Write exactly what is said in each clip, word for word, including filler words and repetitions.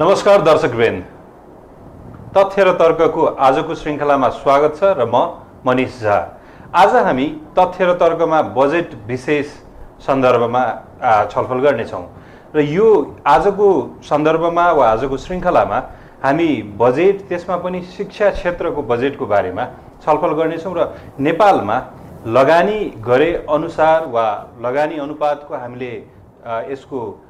नमस्कार दर्शक बहन, तथ्य र तर्कको आजको श्रृंखलामा स्वागत छ र म मनीष झा। आज हामी तथ्य र तर्कमा बजेट विशेष सन्दर्भमा छलफल गर्नेछौँ र यो आजको सन्दर्भमा वा आजको श्रृंखलामा हामी बजेट, त्यसमा पनि शिक्षा क्षेत्रको बजेटको बारेमा छलफल गर्नेछौँ र नेपालमा लगानी गरे अनुसार वा लगानी अनुपातको हामीले यसको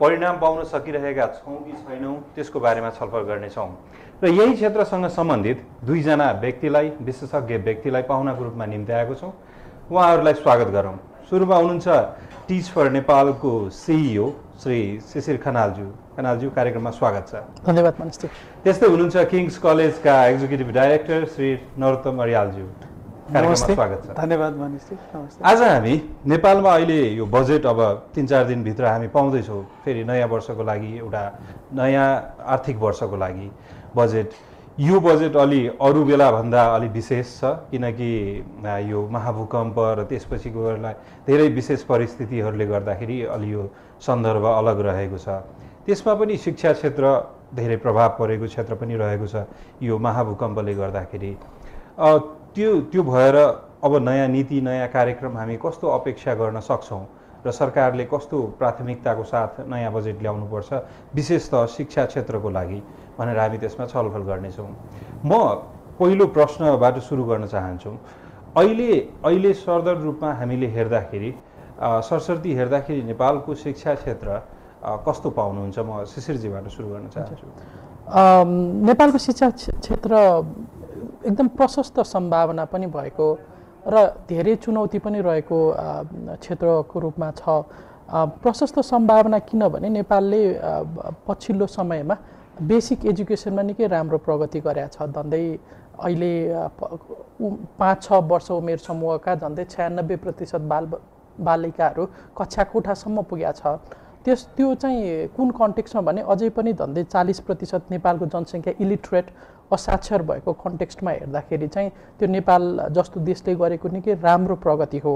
परिणाम पाउन सकिरहेका छौं कि छैनौं त्यसको बारेमा छलफल गर्नेछौं र यही क्षेत्रसँग सम्बन्धित दुईजना व्यक्तिलाई, विशेषज्ञ व्यक्तिलाई पाहुनाको रूपमा निम्त्याएको छौं। उहाँहरूलाई स्वागत गरौं। सुरुमा हुनुहुन्छ टिच फर नेपालको सीईओ श्री शिशिर खनालज्यू। खनालज्यू, कार्यक्रममा स्वागत छ। धन्यवाद मनिष। त्यस्तै हुनुहुन्छ किङ्स कलेजका एक्जिक्युटिभ डाइरेक्टर श्री नरोत्तम अर्यालज्यू। नमस्ते, स्वागत छ। धन्यवाद मनिष। आज हामी नेपालमा अहिले यो बजेट अब तीन चार दिनभित्र हामी पाउँदैछौँ, फेरि नयाँ वर्षको लागि, एउटा नयाँ आर्थिक वर्षको लागि बजेट। यो बजेट अलि अरू बेलाभन्दा अलि विशेष छ किनकि यो महाभूकम्प र त्यसपछिकोहरूलाई धेरै विशेष परिस्थितिहरूले गर्दाखेरि अलि यो सन्दर्भ अलग रहेको छ। त्यसमा पनि शिक्षा क्षेत्र धेरै प्रभाव परेको क्षेत्र पनि रहेको छ यो महाभूकम्पले गर्दाखेरि। त्यो त्यो भएर अब नयाँ नीति, नयाँ कार्यक्रम हामी कस्तो अपेक्षा गर्न सक्छौँ र सरकारले कस्तो प्राथमिकताको साथ नयाँ बजेट ल्याउनुपर्छ विशेषतः शिक्षा क्षेत्रको लागि भनेर हामी त्यसमा छलफल गर्नेछौँ। म पहिलो प्रश्नबाट सुरु गर्न चाहन्छु। अहिले अहिले सदर रूपमा हामीले हेर्दाखेरि, सरसर्ती हेर्दाखेरि नेपालको शिक्षा क्षेत्र कस्तो पाउनुहुन्छ? म शिशिरजीबाट सुरु गर्न चाहन्छु। नेपालको शिक्षा क्षेत्र एकदम प्रशस्त सम्भावना पनि भएको र धेरै चुनौती पनि रहेको क्षेत्रको रूपमा छ। प्रशस्त सम्भावना किनभने नेपालले पछिल्लो समयमा बेसिक एजुकेसनमा निकै राम्रो प्रगति गरेको छ। झन्डै अहिले पाँच छ वर्ष उमेर समूहका झन्डै छयानब्बे प्रतिशत बाल बालिकाहरू कक्षा कोठासम्म पुगेको छ। त्यस त्यो चाहिँ कुन कन्टेक्स्टमा भने अझै पनि झन्डै चालिस प्रतिशत नेपालको जनसङ्ख्या इलिटरेट, असाक्षर भएको कन्टेक्स्टमा हेर्दाखेरि चाहिँ त्यो नेपाल जस्तो देशले गरेको निकै राम्रो प्रगति हो।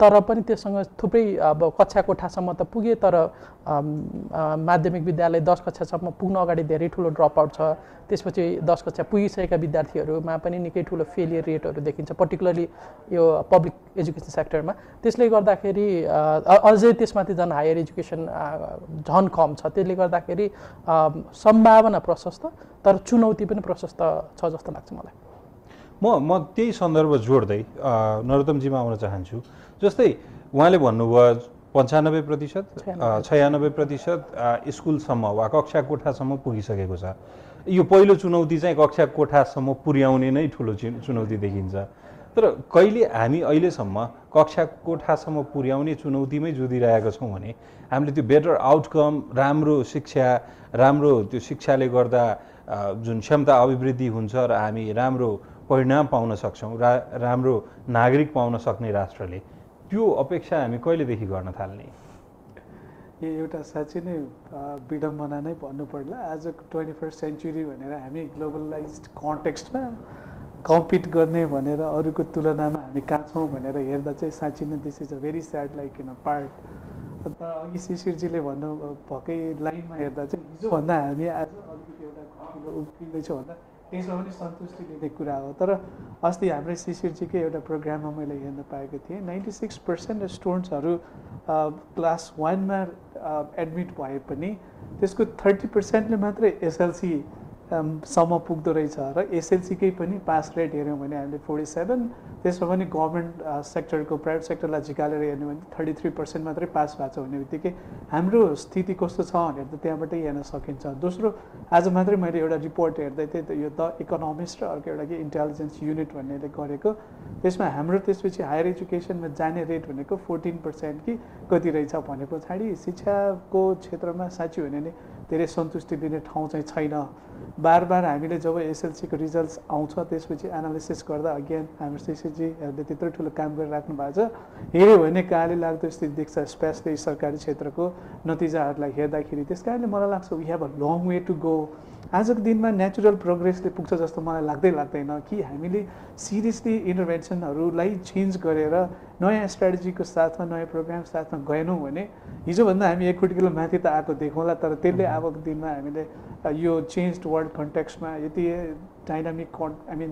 तर पनि त्यससँग थुप्रै अब कक्षा कोठासम्म त पुगे, तर माध्यमिक विद्यालय दस कक्षासम्म पुग्न अगाडि धेरै ठुलो ड्रप आउट छ। त्यसपछि दस कक्षा पुगिसकेका विद्यार्थीहरूमा पनि निकै ठुलो फेलियर रेटहरू देखिन्छ, पर्टिकुलरली यो पब्लिक एजुकेसन सेक्टरमा। त्यसले गर्दाखेरि अझै त्यसमाथि झन् हायर एजुकेसन झन् कम छ। त्यसले गर्दाखेरि सम्भावना प्रशस्त तर चुनौती पनि प्रशस्त छ जस्तो लाग्छ मलाई। म म त्यही सन्दर्भ जोड्दै नरोत्तमजीमा आउन चाहन्छु। जस्तै उहाँले भन्नुभयो पन्चानब्बे प्रतिशत छयानब्बे प्रतिशत स्कुलसम्म वा कक्षा कोठासम्म पुगिसकेको छ। यो पहिलो चुनौती चाहिँ कक्षा कोठासम्म पुर्याउने नै ठुलो चुनौती देखिन्छ। तर कहिले हामी अहिलेसम्म कक्षा कोठासम्म पुर्याउने चुनौतीमै जुधिरहेका छौँ भने हामीले त्यो बेटर आउटकम, राम्रो शिक्षा, राम्रो त्यो शिक्षाले गर्दा जुन क्षमता अभिवृद्धि हुन्छ र हामी राम्रो परिणाम पाउन सक्छौँ, रा राम्रो नागरिक पाउन सक्ने राष्ट्रले, त्यो अपेक्षा हामी कहिलेदेखि गर्न थाल्ने? यो एउटा साँच्चै नै विडम्बना नै भन्नुपर्ला। आजको ट्वेन्टी फर्स्ट सेन्चुरी भनेर हामी ग्लोबलाइज्ड कन्टेक्स्टमा कम्पिट गर्ने भनेर अरूको तुलनामा हामी कहाँ छौँ भनेर हेर्दा चाहिँ साँच्चै नै this is a very sad like in part. अन्त अघि शिशिरजीले भन्नु भएकै लाइनमा हेर्दा चाहिँ हिजोभन्दा हामी आज अलिकति एउटा उफ्रिँदैछौँ भन्दा त्यसमा पनि सन्तुष्टि लिने कुरा हो। तर अस्ति हाम्रै शिशिरजीकै एउटा प्रोग्राममा मैले हेर्न पाएको थिएँ नाइन्टी सिक्स पर्सेन्ट स्टुडेन्ट्सहरू क्लास वानमा एडमिट भए पनि त्यसको थर्टी पर्सेन्टले मात्रै एसएलसी सम्म पुग्दो रहेछ र एसएलसीकै पनि पास रेट हेऱ्यौँ भने हामीले फोर्टी सेभेन, त्यसमा पनि गभर्मेन्ट सेक्टरको प्राइभेट सेक्टरलाई झिकालेर हेर्ने भने थर्टी थ्री पर्सेन्ट मात्रै पास भएको छ भन्ने बित्तिकै हाम्रो स्थिति कस्तो छ भनेर त त्यहाँबाटै हेर्न सकिन्छ। दोस्रो, आज मात्रै मैले एउटा रिपोर्ट हेर्दै थिएँ, यो द इकोनोमिस्ट र अर्को एउटा कि इन्टेलिजेन्स युनिट भन्नेले गरेको, त्यसमा हाम्रो त्यसपछि हायर एजुकेसनमा जाने रेट भनेको फोर्टिन पर्सेन्ट कि कति रहेछ भने पछाडि शिक्षाको क्षेत्रमा साँच्ची हो भने धेरै सन्तुष्टि दिने ठाउँ चाहिँ छैन। बार बार हामीले जब एसएलसीको रिजल्ट्स आउँछ त्यसपछि एनालिसिस गर्दा अगेन हाम्रो शिक्षकजीहरूले त्यत्रो ठुलो काम गरिराख्नु भएको छ। हेऱ्यो भने काले लाग्दो स्थिति देख्छ, स्पेसली सरकारी क्षेत्रको नतिजाहरूलाई हेर्दाखेरि। त्यस कारणले मलाई लाग्छ we have a long way to go आजको दिनमा नेचुरल प्रोग्रेसले पुग्छ जस्तो मलाई लाग्दै लाग्दैन कि हामीले सिरियसली इन्टरभेन्सनहरूलाई चेन्ज गरेर नयाँ स्ट्रेटेजीको साथमा नयाँ प्रोग्राम साथमा गएनौँ भने हिजोभन्दा हामी एक खुट्किलो माथि त आएको देखौँला, तर त्यसले आजको दिनमा हामीले यो चेन्ज्ड वर्ल्ड कन्टेक्स्टमा यति डाइनामिक आई मिन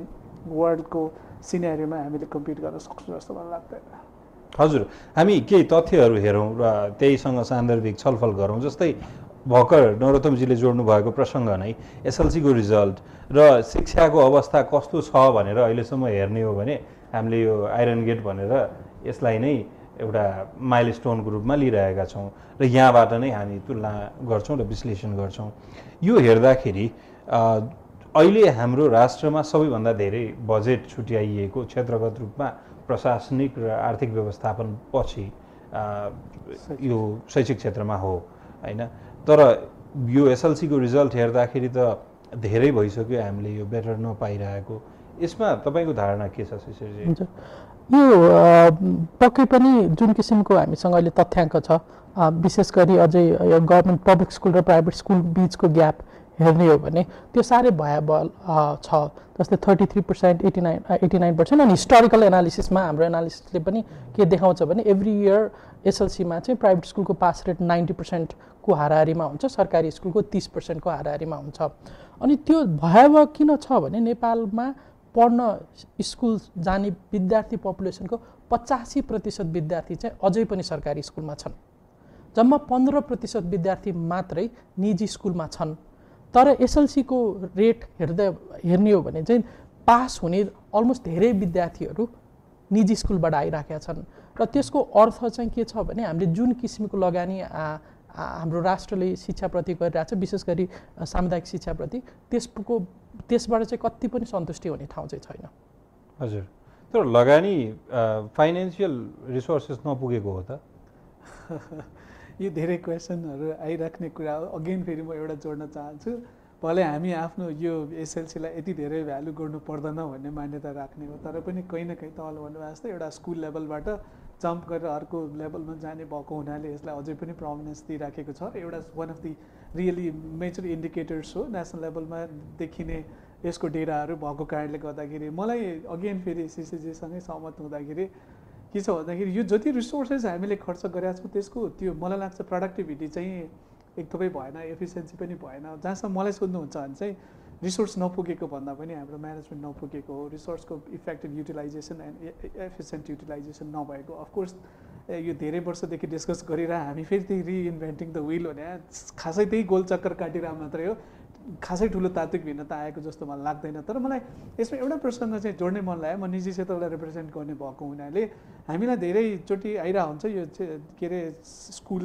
वर्ल्डको सिनेरियोमा हामीले कम्पिट गर्न सक्छौँ जस्तो मलाई लाग्दैन। हजुर, हामी केही तथ्यहरू हेरौँ र त्यहीसँग सान्दर्भिक छलफल गरौँ। जस्तै भर्खर नरोत्तमजीले जोड्नु भएको प्रसङ्ग नै एसएलसी को रिजल्ट र शिक्षाको अवस्था कस्तो छ भनेर अहिलेसम्म हेर्ने हो भने हामीले यो आइरन गेट भनेर यसलाई नै एउटा माइलस्टोनको रूपमा लिइरहेका छौँ र यहाँबाट नै हामी तुलना गर्छौँ र विश्लेषण गर्छौँ। यो हेर्दाखेरि अहिले हाम्रो राष्ट्रमा सबैभन्दा धेरै बजेट छुट्याइएको क्षेत्रगत रूपमा प्रशासनिक र आर्थिक व्यवस्थापन पछि यो शैक्षिक क्षेत्रमा हो हैन, तर यो एसएलसी को रिजल्ट हेर्दाखेरि त धेरै भइसक्यो हामीले यो बेटर नपाइरहेको। यसमा तपाईको धारणा के छ शिशिरजी? हुन्छ, यो पक्कै पनि जुन किसिमको हामीसँग अहिले तथ्याङ्क छ, विशेष गरी अझै यो गभर्नमेन्ट पब्लिक स्कुल र प्राइभेट स्कुल बीचको ग्याप हेर्ने हो भने त्यो साह्रै भयावह छ। जस्तै thirty three percent eighty nine eighty nine percent अनि हिस्टोरिकल एनालिसिसमा हाम्रो एनालिसिसले पनि के देखाउँछ भने एभ्री इयर एसएलसीमा चाहिँ प्राइभेट स्कुलको पास रेट नाइन्टी पर्सेंट को हाराहारीमा हुन्छ, सरकारी स्कुलको तीस पर्सेंट को हाराहारीमा हुन्छ। अनि त्यो भयावह किन छ भने नेपालमा पढ्न स्कुल जाने विद्यार्थी पपुलेसनको पचासी प्रतिशत विद्यार्थी चाहिँ अझै पनि सरकारी स्कुलमा छन्, जम्मा पन्ध्र प्रतिशत विद्यार्थी मात्रै निजी स्कुलमा छन्। तर एसएलसी को रेट हेर्दा हेर्ने हो भने चाहिँ पास हुने अलमोस्ट धेरै विद्यार्थीहरू निजी स्कुलबाट आइराखेका छन् र त्यसको अर्थ चाहिँ के छ भने हामीले जुन किसिमको लगानी हाम्रो राष्ट्रले शिक्षाप्रति गरिरहेछ, विशेष गरी सामुदायिक शिक्षाप्रति, त्यसको त्यसबाट चाहिँ कति पनि सन्तुष्टि हुने ठाउँ चाहिँ छैन। हजुर, तर लगानी फाइनेन्सियल रिसोर्सेस नपुगेको हो त? यो धेरै क्वेसनहरू आइराख्ने कुरा हो। अगेन फेरि म एउटा जोड्न चाहन्छु, भले हामी आफ्नो यो एसएलसीलाई यति धेरै भ्यालु गर्नु पर्दैन भन्ने मान्यता राख्ने हो, तर पनि कहीँ न कहीँ तल भन्नुभएको जस्तै एउटा स्कुल लेभलबाट जम्प गरेर अर्को लेभलमा जाने भएको हुनाले यसलाई अझै पनि प्रमिनेन्स दिइराखेको छ। एउटा one of the really major indicators हो नेसनल लेभलमा देखिने यसको डेटाहरू भएको कारणले गर्दाखेरि मलाई अगेन फेरि सिसिजीसँगै सहमत हुँदाखेरि के छ भन्दाखेरि यो जति रिसोर्सेस हामीले खर्च गरेका छौँ त्यसको त्यो मलाई लाग्छ प्रोडक्टिभिटी चाहिँ एकदमै भएन, एफिसियन्सी पनि भएन। जहाँसम्म मलाई सोध्नुहुन्छ भने चाहिँ रिसोर्स नपुगेको भन्दा पनि हाम्रो म्यानेजमेन्ट नपुगेको हो, रिसोर्सको effective utilization and efficient utilization नभएको। अफकोर्स यो धेरै वर्षदेखि डिस्कस गरेर हामी फेरि त्यही रिइन्भेन्टिङ द व्हील भने खासै त्यही गोल चक्कर काटेर मात्रै हो, खासै ठुलो तात्विक भिन्नता आएको जस्तो मलाई लाग्दैन। तर मलाई यसमा एउटा प्रसङ्ग चाहिँ जोड्ने मन लाग्यो, म निजी क्षेत्रलाई रिप्रेजेन्ट गर्ने भएको हुनाले हामीलाई धेरैचोटि आइरहेको हुन्छ यो के अरे स्कुल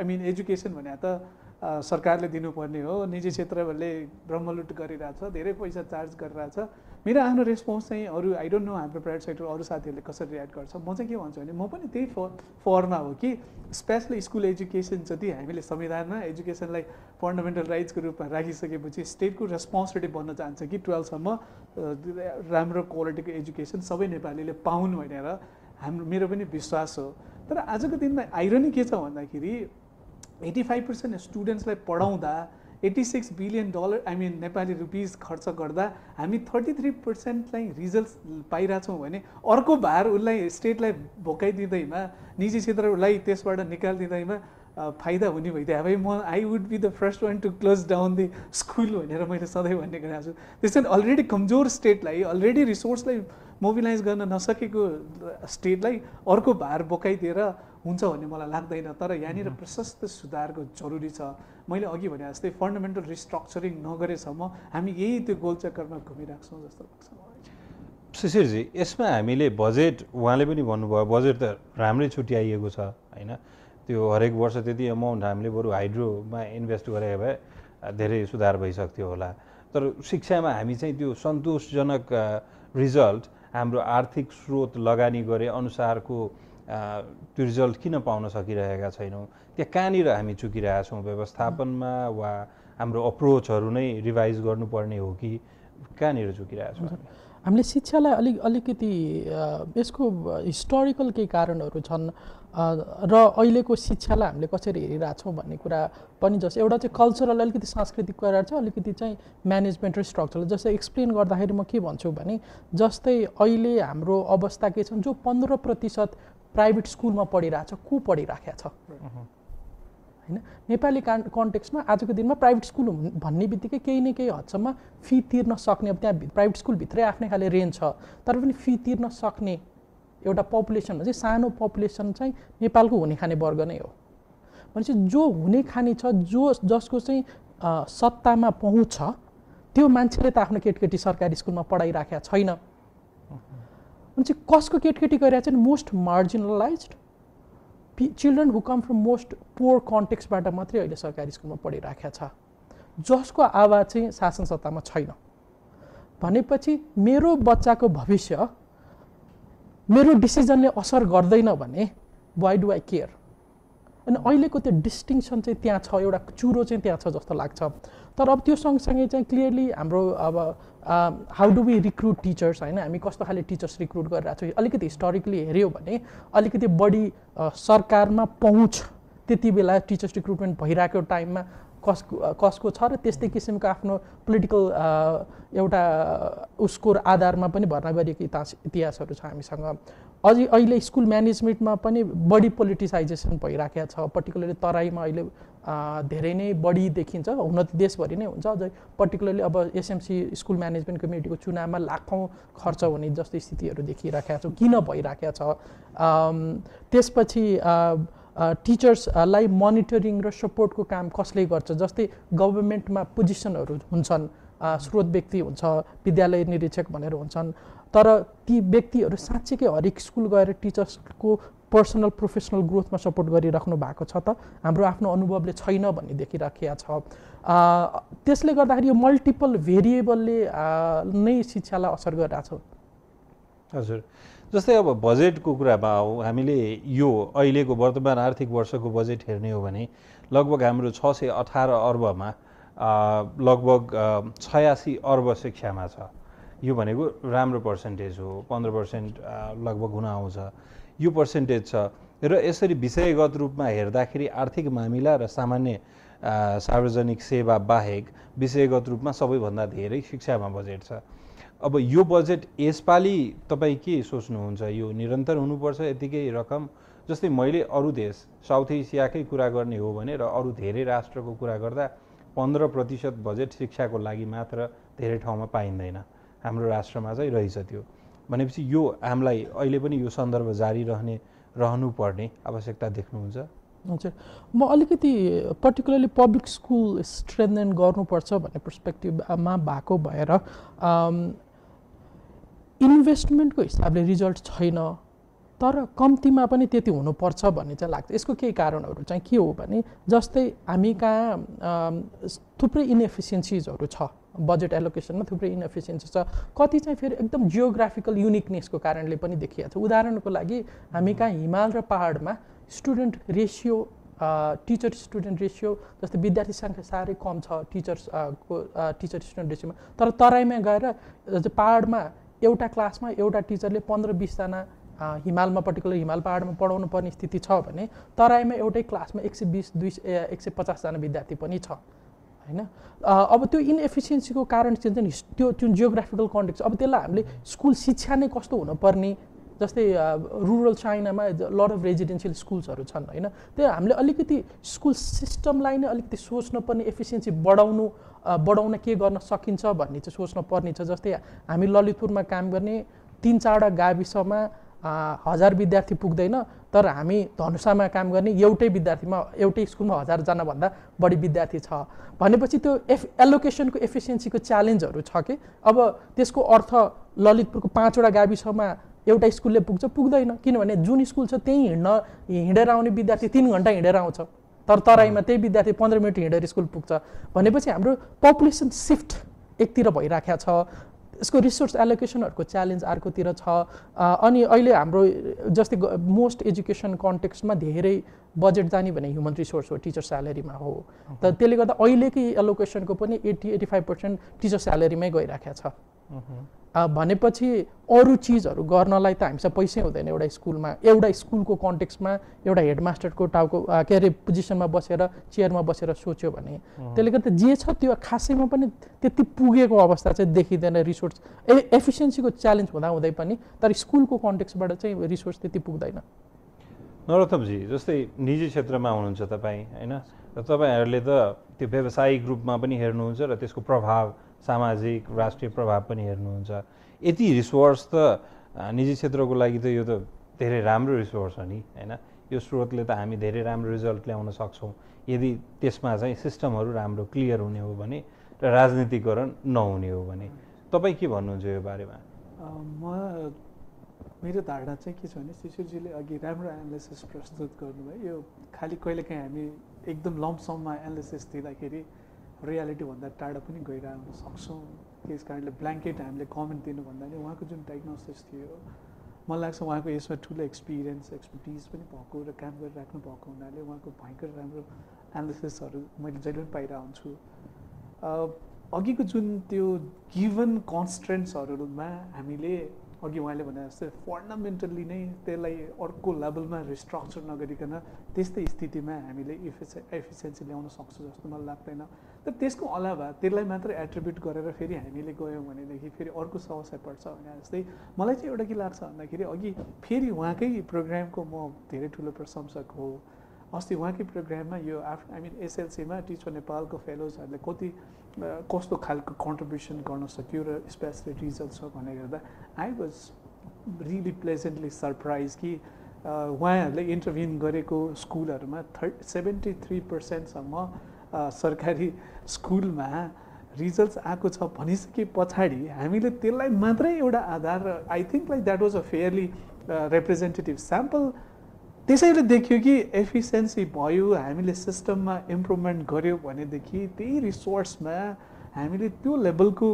आई मिन एजुकेसन भने त सरकारले दिनुपर्ने हो, निजी क्षेत्रले ब्रह्मलुट गरिरहेछ, धेरै पैसा चार्ज गरिरहेछ। मेरो आफ्नो रेस्पोन्स चाहिँ अरू आई डोन्ट नो हाम्रो प्राइभेट सेक्टर अरू साथीहरूले कसरी रियाक्ट गर्छ। म चाहिँ के भन्छु भने म पनि त्यही फरमा हो कि स्पेसली स्कुल एजुकेसन जति हामीले संविधानमा एजुकेसनलाई फन्डामेन्टल राइट्सको रूपमा राखिसकेपछि स्टेटको रेस्पोन्सिबिलिटी बन्न चाहन्छ कि ट्वेल्भसम्म राम्रो क्वालिटीको एजुकेसन सबै नेपालीले पाउन् भनेर हाम्रो मेरो पनि विश्वास हो। तर आजको दिनमा आइरोनी के छ भन्दाखेरि एटी फाइभ पर्सेंट स्टुडेंट्सलाई पढाउँदा eighty six billion dollar I mean Nepali rupees खर्च गर्दा हामी थर्टी थ्री पर्सेंटलाई रिजल्ट्स पाइरहेछौँ भने अर्को भार उसलाई स्टेटलाई भोकाइदिँदैमा निजी क्षेत्रलाई त्यसबाट निकालिदिँदैमा फाइदा हुने भइदियो भाइ म I would be the first one to close down the school भनेर मैले सधैँ भन्ने गरेको छु। त्यसैले अलरेडी कमजोर स्टेटलाई अलरेडी रिसोर्सलाई मोबिलाइज गर्न नसकेको स्टेटलाई अर्को भार बोकाइदिएर हुन्छ भन्ने मलाई लाग्दैन। तर यहाँनिर प्रशस्त सुधारको जरुरी छ। मैले अघि भने जस्तै फन्डामेन्टल रिस्ट्रक्चरिङ नगरेसम्म हामी यही त्यो गोलचक्करमा घुमिराख्छौँ जस्तो लाग्छ मलाई। शिशिरजी, यसमा हामीले बजेट उहाँले पनि भन्नुभयो बजेट त राम्रै छुट्याइएको छ होइन, त्यो हरेक वर्ष त्यति एमाउन्ट हामीले बरु हाइड्रोमा इन्भेस्ट गरे भए धेरै सुधार भइसक्थ्यो होला। तर शिक्षामा हामी चाहिँ त्यो सन्तोषजनक रिजल्ट हाम्रो आर्थिक स्रोत लगानी गरे अनुसारको त्यो रिजल्ट किन पाउन सकिरहेका छैनौँ? त्यहाँ कहाँनिर हामी चुकिरहेका छौँ? व्यवस्थापनमा वा हाम्रो अप्रोचहरू नै रिभाइज गर्नुपर्ने हो कि कहाँनिर चुकिरहेका छौँ? हामीले शिक्षालाई अलिक अलिकति यसको हिस्टोरिकल केही कारणहरू छन् र अहिलेको शिक्षालाई हामीले कसरी हेरिरहेछौँ भन्ने कुरा पनि, जस एउटा चाहिँ कल्चरल अलिकति सांस्कृतिक कुरा छ, अलिकति चाहिँ म्यानेजमेन्ट र स्ट्रक्चरल। जस्तै एक्सप्लेन गर्दाखेरि म के भन्छु भने, जस्तै अहिले हाम्रो अवस्था के छन्, जो पन्ध्र प्रतिशत प्राइभेट स्कुलमा पढिरहेछ को पढिराखेको छ हैन, नेपाली कन्टेक्स्टमा आजको दिनमा प्राइभेट स्कुल भन्ने बित्तिकै केही न केही हदसम्म फी तिर्न सक्ने, अब त्यहाँ प्राइभेट स्कुलभित्रै आफ्नै खाले रेन्ज छ, तर पनि फी तिर्न सक्ने एउटा पपुलेसन चाहिँ सानो पपुलेसन चाहिँ नेपालको हुने खाने वर्ग नै हो। भनेपछि जो हुने खाने छ, जो जसको चाहिँ सत्तामा पहुँच छ, त्यो मान्छेले त आफ्नो केटकेटी सरकारी स्कुलमा पढाइराखेको छैन। भनेपछि कसको केटकेटी गरिरहेको छ? Most marginalised children who come from most poor कन्टेक्स्टबाट मात्रै अहिले सरकारी स्कुलमा पढिराखेको छ, जसको आवाज चाहिँ शासन सत्तामा छैन। भनेपछि मेरो बच्चाको भविष्य मेरो डिसिजनले असर गर्दैन भने वाइ डु आई केयर? अनि अहिलेको त्यो डिस्टिङसन चाहिँ त्यहाँ छ, एउटा चुरो चाहिँ त्यहाँ छ जस्तो लाग्छ। तर अब त्यो सँगसँगै चाहिँ क्लियरली हाम्रो अब how do we recruit teachers हैन, हामी कस्तो खाले टिचर्स रिक्रुट गरिरहेछौँ, अलिकति हिस्टोरिकली हेऱ्यो भने अलिकति बढी सरकारमा पहुँच त्यति बेला टिचर्स रिक्रुटमेन्ट भइरहेको टाइममा कस कसको छ र त्यस्तै किसिमको आफ्नो पोलिटिकल एउटा उसको आधारमा पनि भर्ना गरिएको इतिहासहरू छ हामीसँग। अझै अहिले स्कुल म्यानेजमेन्टमा पनि बढी पोलिटिसाइजेसन भइराखेको छ, पर्टिकुलरली तराईमा अहिले धेरै नै बढी देखिन्छ, हुन त देशभरि नै हुन्छ। अझै पर्टिकुलरली अब एसएमसी स्कुल म्यानेजमेन्ट कमिटीको चुनावमा लाखौँ खर्च हुने जस्तो स्थितिहरू देखिराखेका छौँ। किन भइराखेको छ? त्यसपछि टिचर्सलाई मोनिटरिङ र सपोर्टको काम कसले गर्छ? जस्तै गभर्मेन्टमा पोजिसनहरू हुन्छन्, स्रोत व्यक्ति हुन्छ, विद्यालय निरीक्षक भनेर हुन्छन्, तर ती व्यक्तिहरू साँच्चैकै हरेक स्कुल गएर टिचर्सको पर्सनल प्रोफेसनल ग्रोथमा सपोर्ट गरिराख्नु भएको छ त? हाम्रो आफ्नो अनुभवले छैन भन्ने देखिराखेका छ। त्यसले गर्दाखेरि यो मल्टिपल भेरिएबलले नै शिक्षालाई असर गरिरहेछ। हजुर, जस्तै अब बजेटको कुरामा आऊ, हामीले यो अहिलेको वर्तमान आर्थिक वर्षको बजेट हेर्ने हो भने लगभग हाम्रो छ सय अठार अर्बमा लगभग छयासी अर्ब शिक्षामा छ। यो भनेको राम्रो पर्सेन्टेज हो, पन्ध्र पर्सेन्ट लगभग हुन आउँछ, यो पर्सेन्टेज छ। र यसरी विषयगत रूपमा हेर्दाखेरि आर्थिक मामिला र सामान्य सार्वजनिक सेवा बाहेक विषयगत रूपमा सबैभन्दा धेरै शिक्षामा बजेट छ। अब यो बजेट यसपालि तपाईँ के सोच्नुहुन्छ? यो निरन्तर हुनुपर्छ यतिकै रकम? जस्तै मैले अरू देश साउथ एसियाकै कुरा गर्ने हो भने र अरू धेरै राष्ट्रको कुरा गर्दा पन्ध्र प्रतिशत बजेट शिक्षाको लागि मात्र धेरै ठाउँमा पाइँदैन, हाम्रो राष्ट्रमा चाहिँ रहेछ त्यो। भनेपछि यो हामीलाई अहिले पनि यो सन्दर्भ जारी रहने रहनुपर्ने आवश्यकता देख्नुहुन्छ? हजुर, म अलिकति पर्टिकुलरली पब्लिक स्कुल स्ट्रेन्थन गर्नुपर्छ भन्ने पर्सपेक्टिभमा भएको भएर इन्भेस्टमेन्टको हिसाबले रिजल्ट छैन, तर कम्तीमा पनि त्यति हुनुपर्छ भन्ने चाहिँ लाग्छ। यसको केही कारणहरू चाहिँ के हो भने, जस्तै हामी कहाँ थुप्रै इनएफिसियन्सिजहरू छ, बजेट एलोकेसनमा थुप्रै इनएफिसियन्सी छ, कति चाहिँ फेरि एकदम जियोग्राफिकल युनिकनेसको कारणले पनि देखिएको छ। उदाहरणको लागि हामी कहाँ हिमाल र पहाडमा student ratio, teacher student ratio जस्तै विद्यार्थी सङ्ख्या साह्रै कम छ टिचर्स को टिचर स्टुडेन्ट रेसियोमा, तर तराईमा गएर पहाडमा एउटा क्लासमा एउटा टिचरले पन्ध्र बिसजना हिमालमा पर्टिकुलर हिमाल पहाडमा पढाउनु पर्ने स्थिति छ भने तराईमा एउटै क्लासमा एक सय बिस दुई एक सय पचासजना विद्यार्थी पनि छ हैन। अब त्यो इनएफिसियन्सीको कारण चाहिँ त्यो जुन जियोग्राफिकल कन्टेक्स्ट, अब त्यसलाई हामीले स्कुल शिक्षा नै कस्तो हुनुपर्ने, जस्तै रुरल चाइनामा लट अफ रेजिडेन्सियल स्कुल्सहरू छन् हैन, त्यो हामीले अलिकति स्कुल सिस्टमलाई नै अलिकति सोच्नुपर्ने, एफिसियन्सी बढाउनु बढाउन के गर्न सकिन्छ भन्ने चाहिँ सोच्नुपर्ने छ। जस्तै हामी ललितपुरमा काम गर्ने तिन चारवटा गाविसमा हजार विद्यार्थी पुग्दैन, तर हामी धनुषामा काम गर्ने एउटै विद्यार्थीमा एउटै स्कुलमा हजारजनाभन्दा बढी विद्यार्थी छ। भनेपछि त्यो एफ एलोकेसनको एफिसियन्सीको च्यालेन्जहरू छ कि अब त्यसको अर्थ ललितपुरको पाँचवटा गाविसमा एउटा स्कुलले पुग्छ? पुग्दैन, किनभने जुन स्कुल छ त्यहीँ हिँड्न हिँडेर आउने विद्यार्थी तिन घन्टा हिँडेर आउँछ, तर तराईमा त्यही विद्यार्थी पन्ध्र मिनट हिँडेर स्कुल पुग्छ। भनेपछि हाम्रो पपुलेसन सिफ्ट एकतिर भइराखेको छ, यसको रिसोर्स एलोकेसनहरूको च्यालेन्ज अर्कोतिर छ। अनि अहिले हाम्रो जस्तै मोस्ट एजुकेसन कन्टेक्स्टमा धेरै बजेट जाने भने ह्युमन रिसोर्स हो, टिचर स्यालेरीमा हो, त त्यसले गर्दा अहिलेकै एलोकेसनको पनि eighty eighty five percent teacher स्यालेरीमै गइराखेको छ। भनेपछि अरु चीजहरु गर्नलाई त हामीसँग पैसा हुँदैन। एउटा स्कुलमा एउटा स्कुलको कन्टेक्स्टमा एउटा हेडमास्टरको टाउको के अरे पोजिसनमा बसेर चेयरमा बसेर सोच्यो भने त्यसले गर्दा जे छ त्यो खासैमा पनि त्यति पुगेको अवस्था चाहिँ देखिदैन। रिसोर्स एफिसिएन्सीको च्यालेन्ज हुँदा हुँदै पनि तर स्कुलको कन्टेक्स्टबाट चाहिँ रिसोर्स त्यति पुग्दैन। नरोत्तम जी जस्तै निजी क्षेत्रमा हुनुहुन्छ तपाई हैन, र तपाईहरुले त त्यो व्यावसायिक रूपमा पनि हेर्नुहुन्छ र त्यसको प्रभाव सामाजिक राष्ट्रिय प्रभाव पनि हेर्नुहुन्छ। यति रिसोर्स त निजी क्षेत्रको लागि त यो त धेरै राम्रो रिसोर्स हो नि हैन, यो स्रोतले त हामी धेरै राम्रो रिजल्ट ल्याउन सक्छौं यदि त्यसमा चाहिँ सिस्टमहरु राम्रो क्लियर हुने हो भने र राजनीतिकरण नहुने हो भने। तपाई के भन्नुहुन्छ यो बारेमा? म मेरो धारणा चाहिँ के छ भने शिशिरजीले अघि राम्रो एनालिसिस प्रस्तुत गर्नुभयो। यो खाली कहिलेकाहीँ हामी एकदम लम्पसममा एनालिसिस दिँदाखेरि रियालिटी भन्दा टाढा पनि गइरहन सक्छौँ। त्यस कारणले ब्ल्याङ्केट हामीले कमेन्ट दिनुभन्दा नि उहाँको जुन डायग्नोसिस थियो मलाई लाग्छ उहाँको यसमा ठुलो एक्सपिरियन्स एक्सपर्टिज पनि भएको र काम गरिराख्नु भएको हुनाले उहाँको भयङ्कर राम्रो एनालिसिसहरू मैले जहिले पनि पाइरहेको हुन्छु। अघिको जुन त्यो गिभन कन्सट्रेन्ट्सहरूमा हामीले अघि उहाँले भने जस्तै फन्डामेन्टल्ली नै त्यसलाई अर्को लेभलमा रिस्ट्रक्चर नगरिकन त्यस्तै स्थितिमा हामीले इफिसि एफिसियन्सी ल्याउन सक्छौँ जस्तो मलाई लाग्दैन। तर त्यसको अलावा त्यसलाई मात्र एट्रिब्युट गरेर फेरि हामीले गयौँ भनेदेखि फेरि अर्को समस्या पर्छ भने जस्तै मलाई चाहिँ एउटा के लाग्छ भन्दाखेरि अघि फेरि उहाँकै प्रोग्रामको म धेरै ठुलो प्रशंसक हो। अस्ति उहाँकै प्रोग्राममा यो आफ्नो आई मिन एसएलसीमा टिच फर नेपालको फेलोजहरूले कति कस्तो खालको कन्ट्रिब्युसन गर्न सक्यो र स्पेसली रिजल्ट छ भनेर हेर्दा I was really pleasantly surprise कि उहाँहरूले इन्टरभ्युन गरेको स्कुलहरूमा थर् सेभेन्टी थ्री पर्सेन्टसम्म सरकारी स्कुलमा रिजल्ट्स आएको छ भनिसके पछाडि हामीले त्यसलाई मात्रै एउटा आधार र I think like that was a fairly representative sample. त्यसैले देखियो कि एफिसियन्सी भयो, हामीले सिस्टममा इम्प्रुभमेन्ट गर्यो भनेदेखि त्यही रिसोर्समा हामीले त्यो लेभलको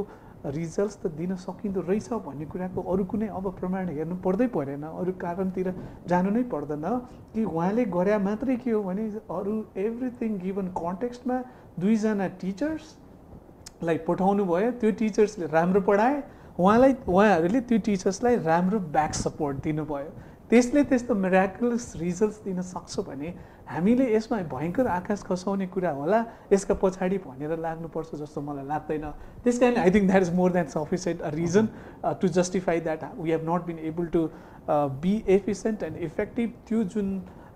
रिजल्ट्स त दिन सकिँदो रहेछ भन्ने कुराको अरू कुनै अब प्रमाण हेर्नु पर्दै परेन, अरू कारणतिर जानु नै पर्दैन कि उहाँले गरे मात्रै के हो भने अरू एभ्रिथिङ गिभन कन्टेक्स्टमा दुईजना टिचर्सलाई पठाउनु भयो, त्यो टिचर्सले राम्रो पढाए, उहाँलाई उहाँहरूले त्यो टिचर्सलाई राम्रो ब्याक सपोर्ट दिनुभयो, त्यसले त्यस्तो मिराकुलस रिजल्ट्स दिन सक्छ भने हामीले यसमा भयङ्कर आकाश खसाउने कुरा होला यसका पछाडि भनेर लाग्नुपर्छ जस्तो मलाई लाग्दैन। त्यस कारणले I think that is more than sufficient a reason to justify that we have not been able to be efficient and effective. त्यो जुन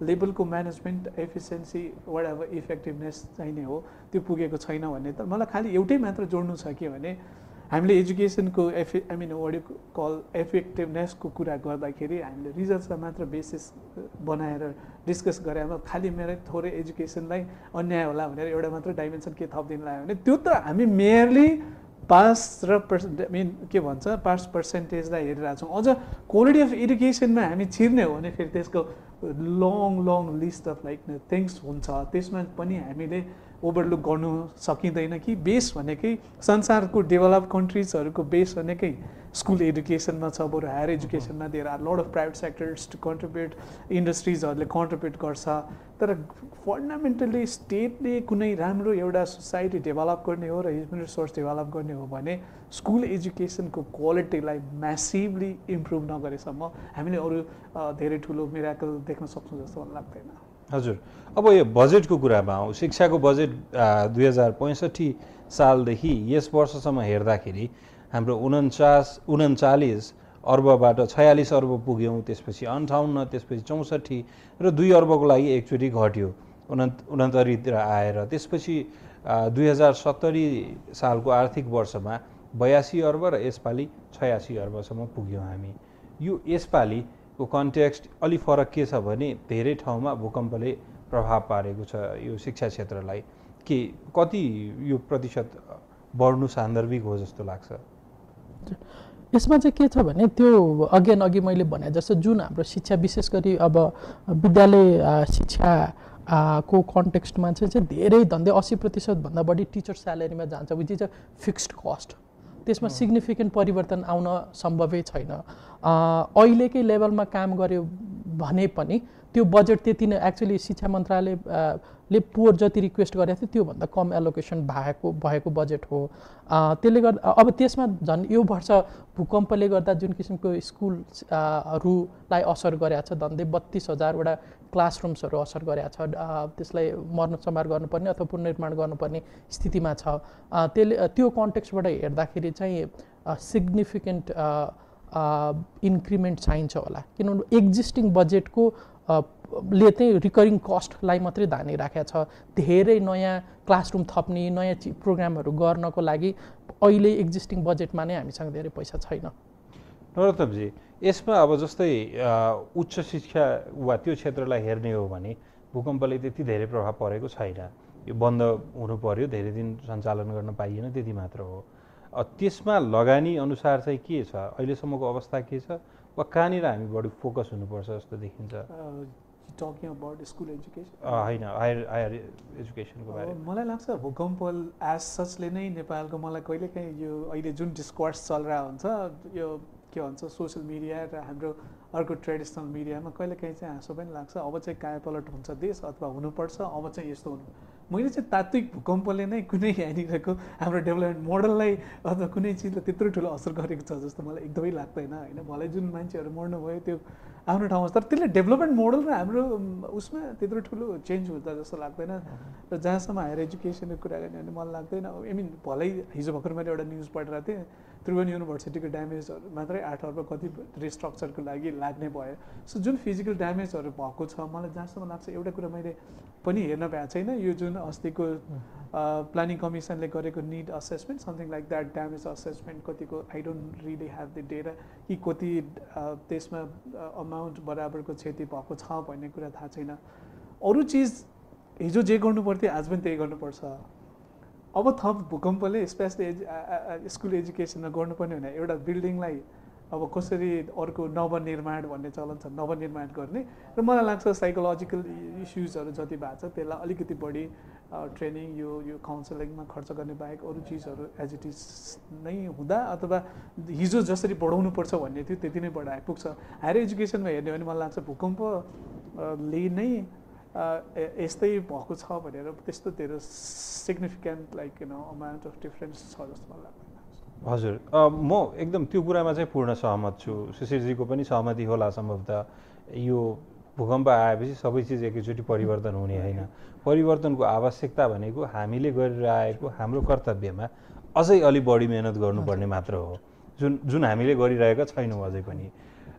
लेभलको management efficiency whatever effectiveness चाहिने हो त्यो पुगेको छैन भन्ने। त मलाई खालि एउटै मात्र जोड्नु छ के भने हामीले एजुकेसनको एफि I mean what you call एफेक्टिभनेसको कुरा गर्दाखेरि हामीले रिजल्ट्सलाई मात्र बेसिस बनाएर डिस्कस गरेमा खालि मेरो थोरै एजुकेसनलाई अन्याय होला भनेर एउटा मात्र डाइमेन्सन के थप्दिन लाग्यो भने त्यो त हामी मेयरली पास र पर्सेन्ट मिन के भन्छ पास पर्सेन्टेजलाई हेरिरहेछौँ। अझ क्वालिटी अफ एडुकेसनमा हामी छिर्ने हो भने फेरि त्यसको long long list of like things हुन्छ, त्यसमा पनि हामीले ओभरलुक गर्नु सकिँदैन कि बेस भनेकै संसारको डेभलप कन्ट्रिजहरूको बेस भनेकै स्कुल एजुकेसनमा छ, बरु हायर एजुकेसनमा there are lot of private sectors to contribute, इन्डस्ट्रिजहरूले कन्ट्रिब्युट गर्छ। तर फन्डामेन्टल्ली स्टेटले कुनै राम्रो एउटा सोसाइटी डेभलप गर्ने हो र ह्युमन रिसोर्स डेभलप गर्ने हो भने स्कुल एजुकेसनको क्वालिटीलाई म्यासिभली इम्प्रुभ नगरेसम्म हामीले अरू धेरै ठुलो मिराकल देख्न सक्छौँ जस्तो मलाई लाग्दैन। हजुर, अब यो बजेटको कुरामा आउँ। शिक्षाको बजेट दुई हजार पैँसठी सालदेखि यस वर्षसम्म हेर्दाखेरि हाम्रो उन्चास उन्चालिस अर्बबाट छयालिस अर्ब पुग्यौँ, त्यसपछि अन्ठाउन्न, त्यसपछि चौसठी र दुई अर्बको लागि एकचोटि घट्यो उन्हत्तरीतिर आएर। त्यसपछि दुई हजार सत्तरी सालको आर्थिक वर्षमा बयासी अर्ब र यसपालि छयासी अर्बसम्म पुग्यौँ हामी। यो यसपालि को कन्टेक्स्ट अलि फरक के छ भने धेरै ठाउँमा भूकम्पले प्रभाव पारेको छ यो शिक्षा क्षेत्रलाई, के कति यो प्रतिशत बढ्नु सान्दर्भिक हो जस्तो लाग्छ? यसमा चाहिँ के छ भने त्यो अगेन अघि मैले भने जस्तो जुन हाम्रो शिक्षा विशेष गरी अब विद्यालय शिक्षा आ, को कन्टेक्स्टमा चाहिँ धेरै धन्दै अस्सी प्रतिशतभन्दा बढी टिचर स्यालेरीमा जान्छ which is a fixed cost. त्यसमा सिग्निफिकेन्ट परिवर्तन आउन सम्भवै छैन। अहिलेकै लेभलमा काम गर्यो भने पनि त्यो बजेट त्यति नै एक्चुअली शिक्षा मन्त्रालयले पुअर जति रिक्वेस्ट गरेको थियो त्योभन्दा कम एलोकेसन भएको भएको बजेट हो। त्यसले गर्दा अब त्यसमा झन् यो वर्ष भूकम्पले गर्दा जुन किसिमको स्कुलहरूलाई असर गरेको छ, झन्डै बत्तीस हजारवटा क्लासरुम्सहरू असर गरेको छ, त्यसलाई मर्मतसम्मार गर्नुपर्ने अथवा पुनर्निर्माण गर्नुपर्ने स्थितिमा छ। त्यसले त्यो कन्टेक्स्टबाट हेर्दाखेरि चाहिँ सिग्निफिकेन्ट इन्क्रिमेन्ट चाहिन्छ होला, किनभने एक्जिस्टिङ बजेटको ले चाहिँ रिकरिङ कस्टलाई मात्रै ध्यान राखेको छ। धेरै नयाँ क्लासरुम थप्ने, नयाँ प्रोग्रामहरू गर्नको लागि अहिले एक्जिस्टिङ बजेटमा नै हामीसँग धेरै पैसा छैन। नरोत्तमजी, यसमा अब जस्तै उच्च शिक्षा वा त्यो क्षेत्रलाई हेर्ने हो भने भूकम्पले त्यति धेरै प्रभाव परेको छैन, यो बन्द हुनु पर्यो, धेरै दिन सञ्चालन गर्न पाइएन, त्यति मात्र हो। त्यसमा लगानी अनुसार चाहिँ के छ, अहिलेसम्मको अवस्था के छ वा कहाँनिर हामी बढी फोकस हुनुपर्छ जस्तो देखिन्छ? टकिङ अबाउट स्कुल एजुकेसन होइन, हायर हायर एजुकेसनको बारेमा मलाई लाग्छ भूकम्पल एज सचले नै नेपालको, मलाई कहिलेकाहीँ यो अहिले जुन डिस्कर्स चलिरहेको हुन्छ यो के भन्छ सोसियल मिडिया र हाम्रो अर्को ट्रेडिसनल मिडियामा कहिलेकाहीँ चाहिँ हाँसो पनि लाग्छ, अब चाहिँ कायापलट हुन्छ देश अथवा हुनुपर्छ, अब चाहिँ यस्तो हुनु। मैले चाहिँ तात्विक भूकम्पले नै कुनै यहाँनिरको हाम्रो डेभलपमेन्ट मोडललाई अथवा कुनै चिजलाई त्यत्रो ठुलो असर गरेको छ जस्तो मलाई एकदमै लाग्दैन। होइन, भलै जुन मान्छेहरू मर्नुभयो त्यो आफ्नो ठाउँमा, तर त्यसले डेभलपमेन्ट मोडल र हाम्रो उसमा त्यत्रो ठुलो चेन्ज हुन्छ जस्तो लाग्दैन। र जहाँसम्म हायर एजुकेसनको कुरा गर्ने भने मलाई लाग्दैन, आई मिन भलै हिजो भर्खर मैले एउटा न्युज पढेर थिएँ, त्रिभुवन युनिभर्सिटीको ड्यामेजहरू मात्रै आठ अर्ब कति रिस्ट्रक्चरको लागि लाग्ने भयो। सो जुन फिजिकल ड्यामेजहरू भएको छ, मलाई जहाँसम्म लाग्छ एउटा कुरा मैले पनि हेर्न पाएको छैन, यो जुन अस्तिको प्लानिङ कमिसनले गरेको need assessment something like that damage assessment कतिको, I don't really have the data कि कति त्यसमा अमाउन्ट बराबरको क्षति भएको छ भन्ने कुरा थाहा छैन। अरू चिज हिजो जे गर्नुपर्थ्यो आज पनि त्यही गर्नुपर्छ। अब थप भूकम्पले स्पेसली एज स्कुल एजुकेसनमा गर्नुपर्ने हुँदा एउटा बिल्डिङलाई अब कसरी अर्को नवनिर्माण भन्ने चलन छ, नवनिर्माण गर्ने, र मलाई लाग्छ साइकोलोजिकल इस्युजहरू जति भएको छ त्यसलाई अलिकति बढी ट्रेनिङ यो यो काउन्सिलिङमा खर्च गर्ने बाहेक अरू चिजहरू एज इट इज नै हुँदा अथवा हिजो जसरी बढाउनुपर्छ भन्ने थियो त्यति नै बढाइ पुग्छ। हायर एजुकेसनमा हेर्ने हो भने मलाई लाग्छ भूकम्पले नै यस्तै भएको छ भनेर त्यस्तो धेरै significant like you know amount of difference छ जस्तो मलाई लाग्छ। हजुर, म एकदम त्यो कुरामा चाहिँ पूर्ण सहमत छु, शिशिरजीको पनि सहमति होला सम्भवतः। यो भूकम्प आएपछि सबै चिज एकैचोटि परिवर्तन हुने होइन, परिवर्तनको आवश्यकता भनेको हामीले गरेर आएको हाम्रो कर्तव्यमा अझै अलि बढी मेहनत गर्नुपर्ने मात्र हो, जुन जुन हामीले गरिरहेका छैनौँ अझै पनि।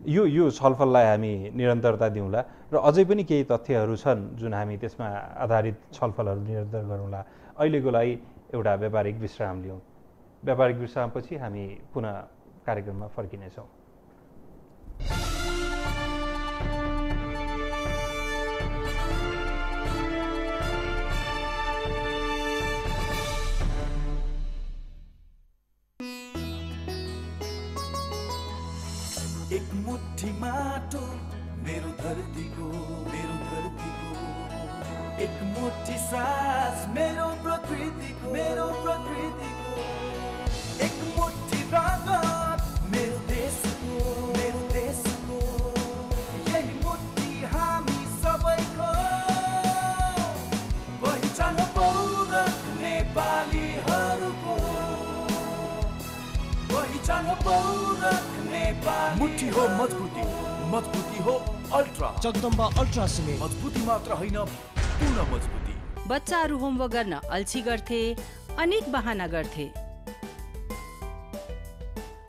यो यो छलफललाई हामी निरन्तरता दिउँला र अझै पनि केही तथ्यहरू छन् जुन हामी त्यसमा आधारित छलफलहरू निरन्तर गरौँला। अहिलेको लागि एउटा व्यापारिक विश्राम लियौँ, व्यापारिक विश्रामपछि हामी पुनः कार्यक्रममा फर्किनेछौँ। एक मुट्ठी माटो मेरो धरतीको, मेरो धरतीको एक मुट्ठी सास मेरो प्रकृतिको, मेरो प्रकृतिको एक मुट्ठी रगत मेरो देशको, मेरो देशको यही मुट्ठी हामी सबैको। पहिचान पाउन नेपालीहरूको, पहिचान पाउन नेपाली। मुट्ठी हो मजबुती, मजबुती हो अल्ट्रा जगदम्बा अल्ट्रा सिमेन्ट। मजबुती मात्र होइन पूर्ण मजबुती। बच्चाहरू होमवर्क गर्न अल्छी गर्थे, अनेक बहाना गर्थे,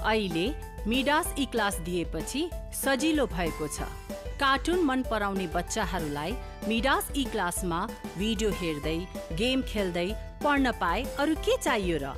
अहिले मिडास ई क्लास दिएपछि सजिलो भएको छ। कार्टुन मन पराउने बच्चाहरूलाई मिडास ई क्लासमा भिडियो हेर्दै, गेम खेल्दै पढ्न पाए अरू के चाहियो र?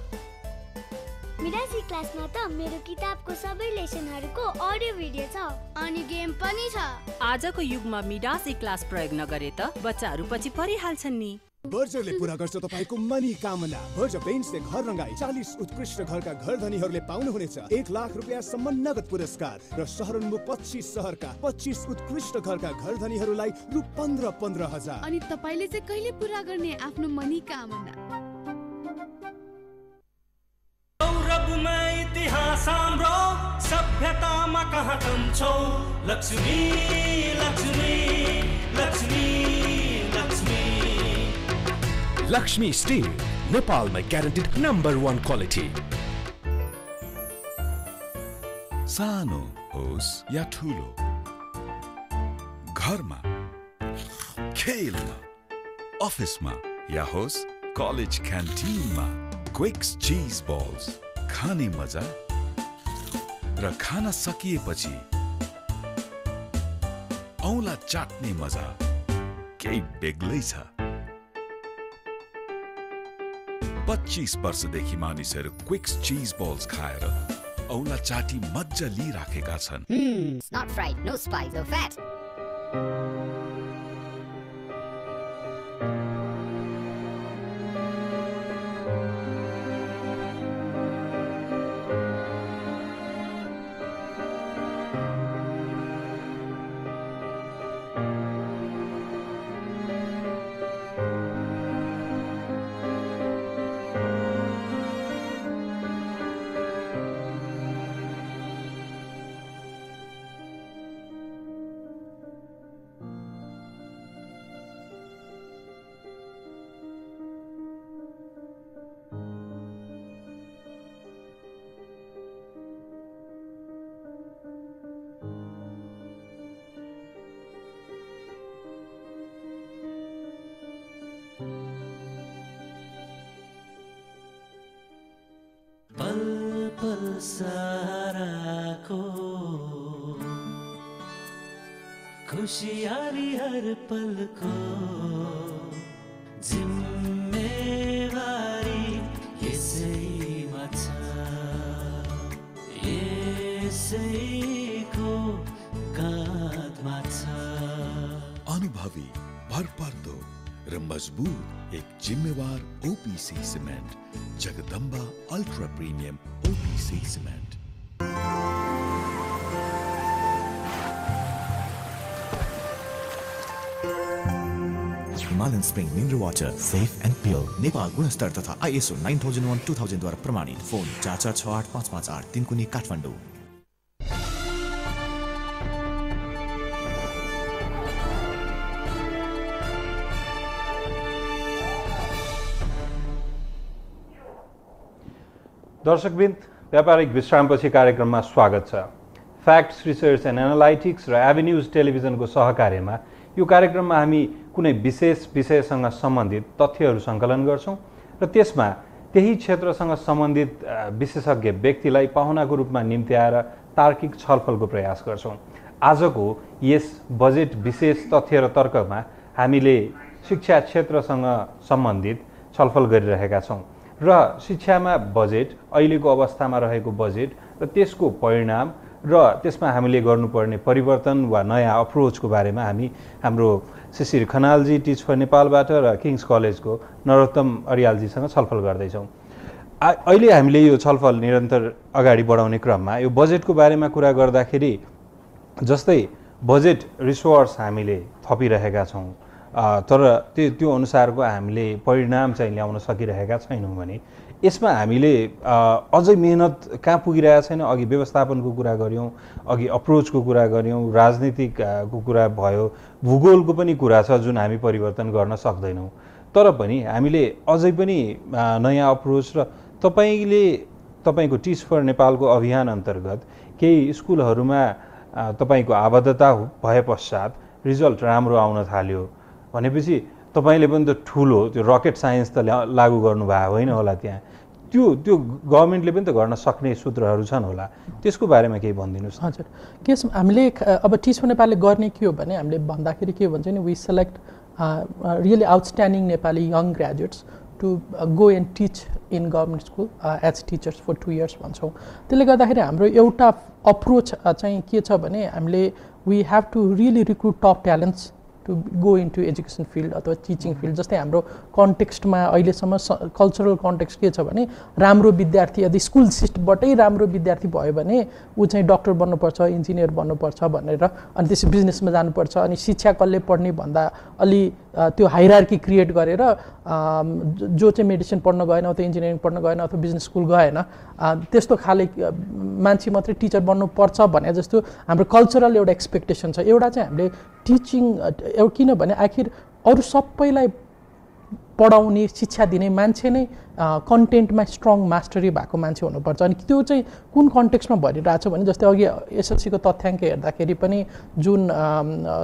मिडास ई क्लासमा त मेरो किताबको सबै लेसनहरूको अडियो भिडियो छ, अनि गेम पनि छ। आजको युगमा मिडास ई क्लास प्रयोग नगरे त बच्चाहरू पछि परिहाल्छन् नि। बर्जरले पूरा गर्छ तपाईँको मनी कामना। बर्ज पेन्ट्सले घर रङ्गाई, चालीस उत्कृष्ट घरका घरधनीहरूले पाउनुहुनेछ एक लाख रुपियाँसम्म नगद पुरस्कार र सहरोन्मुख पच्चीस सहरका पच्चीस उत्कृष्ट घरका घरधनीहरूलाई रु पन्ध्र पन्ध्र हजार। अनि तपाईँले चाहिँ कहिले पूरा गर्ने आफ्नो मनी कामना? इतिहास हाम्रो सभ्यता में कहाँ तुम छो लक्ष्मी लक्ष्मी लक्ष्मी लक्ष्मी लक्ष्मी स्टील नेपाल में ग्यारेन्टिड नंबर वन क्वालिटी। सानो होस् या ठूलो घरमा खेलमा अफिसमा या होस् कलेज क्यान्टिनमा क्विक्स चीज बल्स खाने मजा र खाना सकिएपछि औला चाट्ने मजा केही बेग्लै छ। पच्चीस वर्षदेखि मानिसहरू क्विक्स चीज बल्स खाएर औला चाटी मजा लिइराखेका छन्। It's not fried, no spice, no fat. खुशियाली हर पल को जिम्मेवारी यसैमा छ, यसैको काँधमा छ। अनुभवी भरपर्दो र मजबूत एक जिम्मेवार OPC cement Jagdamba ultra premium OPC cement. Malin Spring Mineral Water, safe and pure. Nepal Gunastar तथा I S O nine thousand one two thousand द्वारा प्रमाणित। फोन चार चार छ आठ पाँच पाँच आठ तिनकुनी काठमाडौँ। दर्शकवृन्द, व्यापारिक विश्रामपछि कार्यक्रममा स्वागत छ। फ्याक्ट्स रिसर्च एन्ड एनालाइटिक्स र एभेन्यूज टेलिभिजनको सहकार्यमा यो कार्यक्रममा हामी कुनै विशेष विषयसँग सम्बन्धित तथ्यहरू सङ्कलन गर्छौं र त्यसमा त्यही क्षेत्रसँग सम्बन्धित विशेषज्ञ व्यक्तिलाई पाहुनाको रूपमा निम्त्याएर तार्किक छलफलको प्रयास गर्छौं। आजको यस बजेट विशेष तथ्य र तर्कमा हामीले शिक्षा क्षेत्रसँग सम्बन्धित छलफल गरिरहेका छौं र शिक्षामा बजेट, अहिलेको अवस्थामा रहेको बजेट र त्यसको परिणाम र त्यसमा हामीले गर्नुपर्ने परिवर्तन वा नयाँ अप्रोचको बारेमा हामी हाम्रो शिशिर खनालजी टिच फर नेपालबाट र किङ्स कलेजको नरोत्तम अर्यालजीसँग छलफल गर्दैछौँ। अहिले हामीले यो छलफल निरन्तर अगाडि बढाउने क्रममा यो बजेटको बारेमा कुरा गर्दाखेरि जस्तै बजेट रिसोर्स हामीले थपिरहेका छौँ, तर त्यो त्यो अनुसारको हामीले परिणाम चाहिँ ल्याउन सकिरहेका छैनौँ भने यसमा हामीले अझै मेहनत कहाँ पुगिरहेको छैन। अघि व्यवस्थापनको कुरा गऱ्यौँ, अघि अप्रोचको कुरा गऱ्यौँ, राजनीतिको कुरा भयो, भूगोलको पनि कुरा छ जुन हामी परिवर्तन गर्न सक्दैनौँ। तर पनि हामीले अझै पनि नयाँ अप्रोच र तपाईँले तपाईँको टिच फर नेपालको अभियान अन्तर्गत केही स्कुलहरूमा तपाईँको आबद्धता भए पश्चात रिजल्ट राम्रो आउन थाल्यो भनेपछि तपाईँले पनि त ठुलो त्यो रकेट साइन्स त लागू गर्नुभएको होइन होला। त्यहाँ त्यो त्यो गभर्मेन्टले पनि त गर्न सक्ने सूत्रहरू छन् होला, त्यसको बारेमा केही भनिदिनुहोस्। हजुर, के हामीले अब टिच फर नेपालले गर्ने के हो भने हामीले भन्दाखेरि के भन्छ नि, we select really outstanding Nepali young graduates to go and teach in government school as teachers for two years भन्छौँ। त्यसले गर्दाखेरि हाम्रो एउटा अप्रोच चाहिँ के छ भने हामीले we have to really recruit top talents to go into education field अथवा टिचिङ फिल्ड। जस्तै हाम्रो कन्टेक्स्टमा अहिलेसम्म कल्चरल कन्टेक्स्ट के छ भने राम्रो विद्यार्थी यदि स्कुल सिस्टमबाटै राम्रो विद्यार्थी भयो भने ऊ चाहिँ डक्टर बन्नुपर्छ, इन्जिनियर बन्नुपर्छ भनेर, अनि त्यसै बिजनेसमा जानुपर्छ, अनि शिक्षा कसले पढ्ने भन्दा अलि त्यो हाइरार्की क्रिएट गरेर जो चाहिँ मेडिसिन पढ्न गएन अथवा इन्जिनियरिङ पढ्न गएन अथवा बिजनेस स्कुल गएन त्यस्तो खाले मान्छे मात्रै टिचर बन्नु पर्छ भने जस्तो हाम्रो कल्चरल एउटा एक्सपेक्टेसन छ। एउटा चाहिँ हामीले टिचिङ किनभने आखिर अरु सबैलाई पढाउने शिक्षा दिने मान्छे नै कन्टेन्टमा स्ट्रङ मास्टरी भएको मान्छे हुनुपर्छ। अनि त्यो चाहिँ कुन कन्टेक्स्टमा भरिरहेछ भने जस्तै अघि एसएलसीको तथ्याङ्क हेर्दाखेरि पनि जुन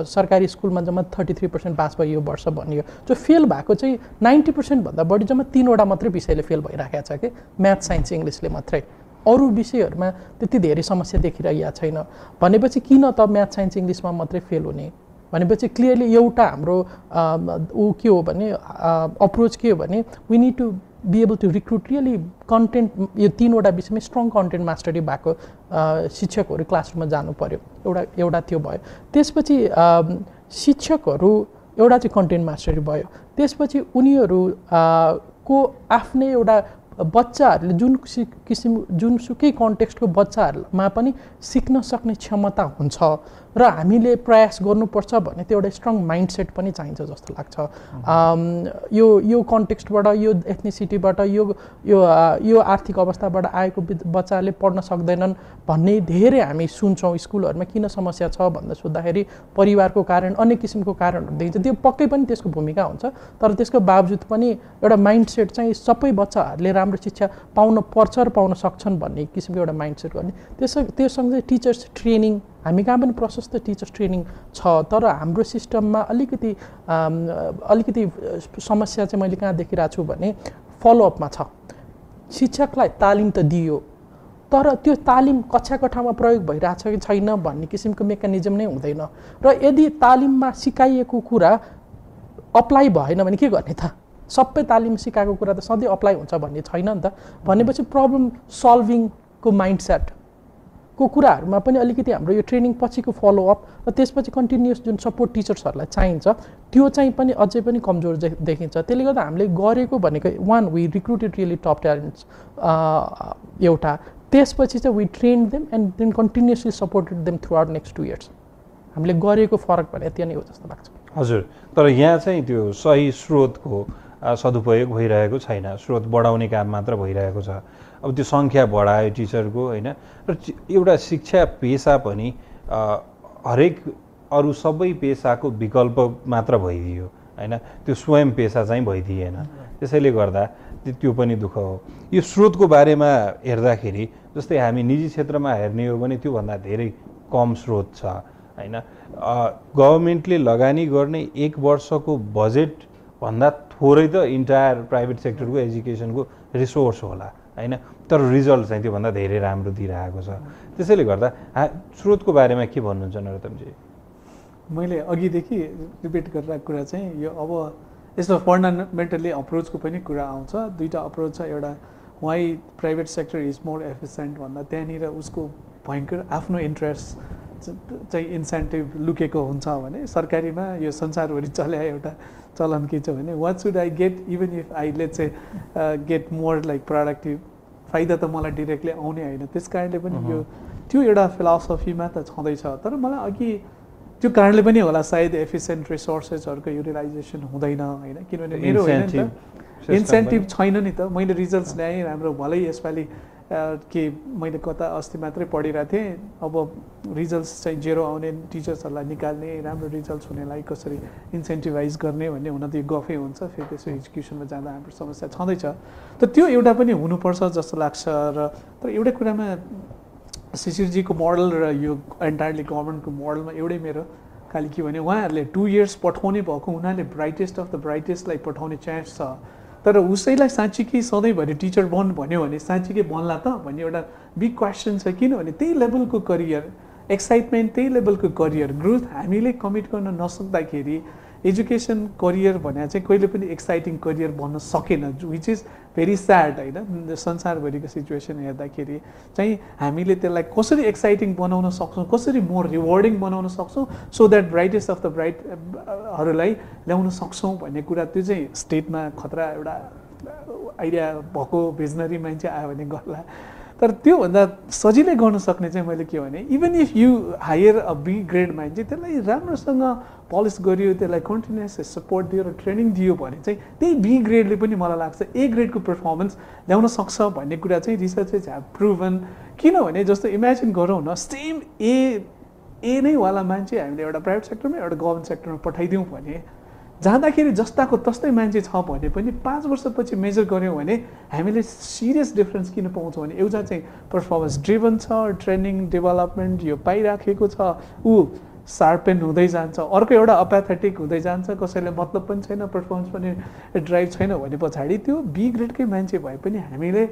सरकारी स्कुलमा जम्मा थर्टी थ्री पर्सेन्ट पास भयो यो वर्ष भनियो, जो फेल भएको चाहिँ नाइन्टी पर्सेन्टभन्दा बढी जम्मा तीनवटा मात्रै विषयले फेल भइरहेको छ कि म्याथ साइन्स इङ्ग्लिसले मात्रै, अरू विषयहरूमा त्यति धेरै समस्या देखिरहेको छैन। भनेपछि किन त म्याथ साइन्स इङ्ग्लिसमा मात्रै फेल हुने? भनेपछि क्लियरली एउटा हाम्रो ऊ के हो भने अप्रोच के हो भने we need to be able to recruit really content, यो तीनवटा विषयमा स्ट्रङ कन्टेन्ट मास्टरी भएको शिक्षकहरू क्लासरुममा जानु पर्यो। एउटा एउटा त्यो भयो। त्यसपछि शिक्षकहरू एउटा चाहिँ कन्टेन्ट मास्टरी भयो। त्यसपछि उनीहरू को आफ्नै एउटा बच्चाहरूले जुन किसिम जुनसुकै कन्टेक्स्टको बच्चाहरूमा पनि सिक्न सक्ने क्षमता हुन्छ र हामीले प्रयास गर्नुपर्छ भन्ने त्यो एउटा स्ट्रङ माइन्डसेट पनि चाहिन्छ जस्तो लाग्छ। यो यो कन्टेक्स्टबाट, यो एथनिसिटीबाट, यो यो यो आर्थिक अवस्थाबाट आएको बच्चाहरूले पढ्न सक्दैनन् भन्ने धेरै हामी सुन्छौँ। स्कुलहरूमा किन समस्या छ भन्दा सोद्धाखेरि परिवारको कारण, अन्य किसिमको कारणहरू देखिन्छ। त्यो पक्कै पनि त्यसको भूमिका हुन्छ, तर त्यसको बावजुद पनि एउटा माइन्डसेट चाहिँ सबै बच्चाहरूले राम्रो शिक्षा पाउन पर्छ र पाउन सक्छन् भन्ने किसिमको एउटा माइन्डसेट गर्ने। त्यसो त्योसँग टिचर्स ट्रेनिङ, हामी कहाँ पनि प्रशस्त टिचर्स ट्रेनिङ छ, तर हाम्रो सिस्टममा अलिकति अलिकति समस्या चाहिँ मैले कहाँ देखिरहेको छु भने फलोअपमा छ। शिक्षकलाई तालिम त दियो, तर त्यो तालिम कक्षा कोठामा प्रयोग भइरहेछ कि छैन भन्ने किसिमको मेकानिजम नै हुँदैन। र यदि तालिममा सिकाइएको कुरा अप्लाई भएन भने के गर्ने त? सबै तालिम सिकाएको कुरा त सधैँ अप्लाई हुन्छ भन्ने छैन नि त। भनेपछि प्रब्लम सल्भिङको माइन्डसेट को कुराहरूमा पनि अलिकति हाम्रो यो ट्रेनिङ पछिको फलोअप र त्यसपछि कन्टिन्युस जुन सपोर्ट टिचर्सहरूलाई चाहिन्छ त्यो चाहिँ पनि अझै पनि कमजोर देखिन्छ। त्यसले गर्दा हामीले गरेको भनेको one, we recruited really top talents एउटा, त्यसपछि चाहिँ we train them and then continuously supported them through our next two years. हामीले गरेको फरक भने त्यो नै हो जस्तो लाग्छ। हजुर, तर यहाँ चाहिँ त्यो सही स्रोतको सदुपयोग भइरहेको छैन, स्रोत बढाउने काम मात्र भइरहेको छ। अब त्यो सङ्ख्या बढायो टिचरको होइन, र एउटा शिक्षा पेसा पनि हरेक अरू सबै पेसाको विकल्प मात्र भइदियो होइन, त्यो स्वयं पेसा चाहिँ भइदिएन। त्यसैले गर्दा त्यो पनि दुःख हो। यो स्रोतको बारेमा हेर्दाखेरि जस्तै हामी निजी क्षेत्रमा हेर्ने हो भने त्योभन्दा धेरै कम स्रोत छ होइन। गभर्मेन्टले लगानी गर्ने एक वर्षको बजेट भन्दा थोरै त इन्टायर प्राइभेट सेक्टरको एजुकेसनको रिसोर्स होला होइन, तर रिजल्ट चाहिँ त्योभन्दा धेरै राम्रो दिइरहेको छ। त्यसैले गर्दा स्रोतको बारेमा के भन्नुहुन्छ नरोत्तमजी? मैले अघिदेखि रिपिट गरेर कुरा चाहिँ यो अब यसमा फन्डामेन्टल्ली अप्रोचको पनि कुरा आउँछ। दुईवटा अप्रोच छ, एउटा why private sector is more efficient भन्दा त्यहाँनिर उसको भयङ्कर आफ्नो इन्ट्रेस्ट चाहिँ इन्सेन्टिभ लुकेको हुन्छ भने सरकारीमा यो संसारभरि चल्या एउटा चलन के छ भने what should I get even if I let's a get more like productive, फाइदा त मलाई डिरेक्टली आउने होइन। त्यस कारणले पनि यो त्यो एउटा फिलोसफीमा त छँदैछ, तर मलाई अघि त्यो कारणले पनि होला सायद एफिसियन्ट रिसोर्सेसहरूको युटिलाइजेसन हुँदैन होइन, किनभने मेरो होइन नि त इन्सेन्टिभ छैन नि त। मैले रिजल्ट्स ल्याएँ राम्रो, भलै यसपालि के मैले कता अस्ति मात्रै पढिरहेको थिएँ, अब रिजल्ट्स चाहिँ जेरो आउने टिचर्सहरूलाई निकाल्ने, राम्रो रिजल्ट्स हुनेलाई कसरी इन्सेन्टिभाइज गर्ने भन्ने हुन त यो गफै हुन्छ। फेरि त्यसो एजुकेसनमा जाँदा हाम्रो समस्या छँदैछ, त त्यो एउटा पनि हुनुपर्छ जस्तो लाग्छ। र तर एउटा कुरामा शिशिरजीको मोडल र यो एन्टायरली गभर्मेन्टको मोडलमा एउटै मेरो खालि के भने उहाँहरूले टु इयर्स पठाउने भएको हुनाले ब्राइटेस्ट अफ द ब्राइटेस्टलाई पठाउने चान्स छ, तर उसैलाई साँच्चीकै सधैँभरि टिचर बन भन्यो भने साँच्चीकै बन्ला त भन्ने एउटा बिग क्वेसन छ। किनभने त्यही लेभलको करियर एक्साइटमेन्ट, त्यही लेभलको करियर ग्रोथ हामीले कमिट गर्न नसक्दाखेरि एजुकेसन करियर भने चाहिँ कहिले पनि एक्साइटिङ करियर बन्न सकेन, विच इज भेरी स्याड होइन। संसारभरिको सिचुएसन हेर्दाखेरि चाहिँ हामीले त्यसलाई कसरी एक्साइटिङ बनाउन सक्छौँ, कसरी मोर रिवार्डिङ बनाउन सक्छौँ so that brightest of the ब्राइटहरूलाई ल्याउन सक्छौँ भन्ने कुरा त्यो चाहिँ स्टेटमा खतरा एउटा आइडिया भएको भिजनरी मान्छे आयो भने गर्ला। तर त्यो भन्दा सजिलै गर्न सक्ने चाहिँ मैले के भने even if you hire a B grade mind चाहिँ त्यसलाई राम्रोसँग पलिस गरियो, त्यसलाई कन्टिन्युअस सपोर्ट दियो र ट्रेनिङ दियो भने चाहिँ त्यही बी ग्रेडले पनि मलाई लाग्छ ए ग्रेडको पर्फर्मेन्स ल्याउन सक्छ भन्ने कुरा चाहिँ रिसर्चले ह्याभ प्रुभन। किनभने जस्तो इमेजिन गरौँ न, सेम ए ए नै वाला मान्छे हामीले एउटा प्राइभेट सेक्टरमा एउटा गभर्मेन्ट सेक्टरमा पठाइदिउँ भने जाँदाखेरि जस्ताको तस्तै मान्छे छ भने पनि पाँच वर्षपछि मेजर गऱ्यौँ भने हामीले सिरियस डिफ्रेन्स किन पाउँछौँ भने एउटा चाहिँ पर्फर्मेन्स ड्रिभन छ, ट्रेनिङ डेभलपमेन्ट यो पाइराखेको छ, ऊ सार्पेन हुँदै जान्छ, अर्को एउटा अप्याथेटिक हुँदै जान्छ, कसैले मतलब पनि छैन, पर्फर्मेन्स पनि ड्राइभ छैन भने पछाडि त्यो बी ग्रेडकै मान्छे भए पनि हामीले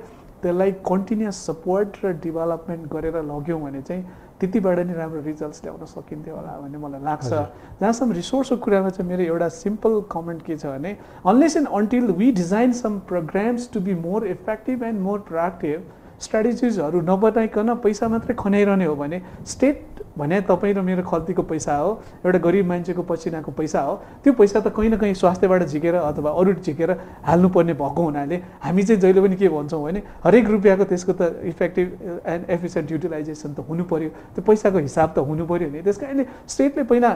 त्यसलाई कन्टिन्युअस सपोर्ट र डेभलपमेन्ट गरेर लग्यौँ भने चाहिँ त्यतिबाट नै राम्रो रिजल्ट्स ल्याउन सकिन्थ्यो होला भन्ने मलाई लाग्छ। जहाँसम्म रिसोर्सको कुरामा चाहिँ मेरो एउटा सिम्पल कमेन्ट के छ भने unless and until we design some programs to be more effective and more productive, स्ट्राटेजिजहरू नबनाइकन पैसा मात्रै खनाइरहने हो भने स्टेट भने तपाईँ र मेरो खल्तीको पैसा हो, एउटा गरिब मान्छेको पसिनाको पैसा हो, त्यो पैसा त कहीँ न कहीँ स्वास्थ्यबाट झिकेर अथवा अरू झिकेर हाल्नुपर्ने भएको हुनाले हामी चाहिँ जहिले पनि के भन्छौँ भने हरेक रुपियाँको त्यसको त इफेक्टिभ एन्ड एफिसियन्ट युटिलाइजेसन त हुनु पऱ्यो, त्यो पैसाको हिसाब त हुनु पऱ्यो नि। त्यस कारणले स्टेटले पहिला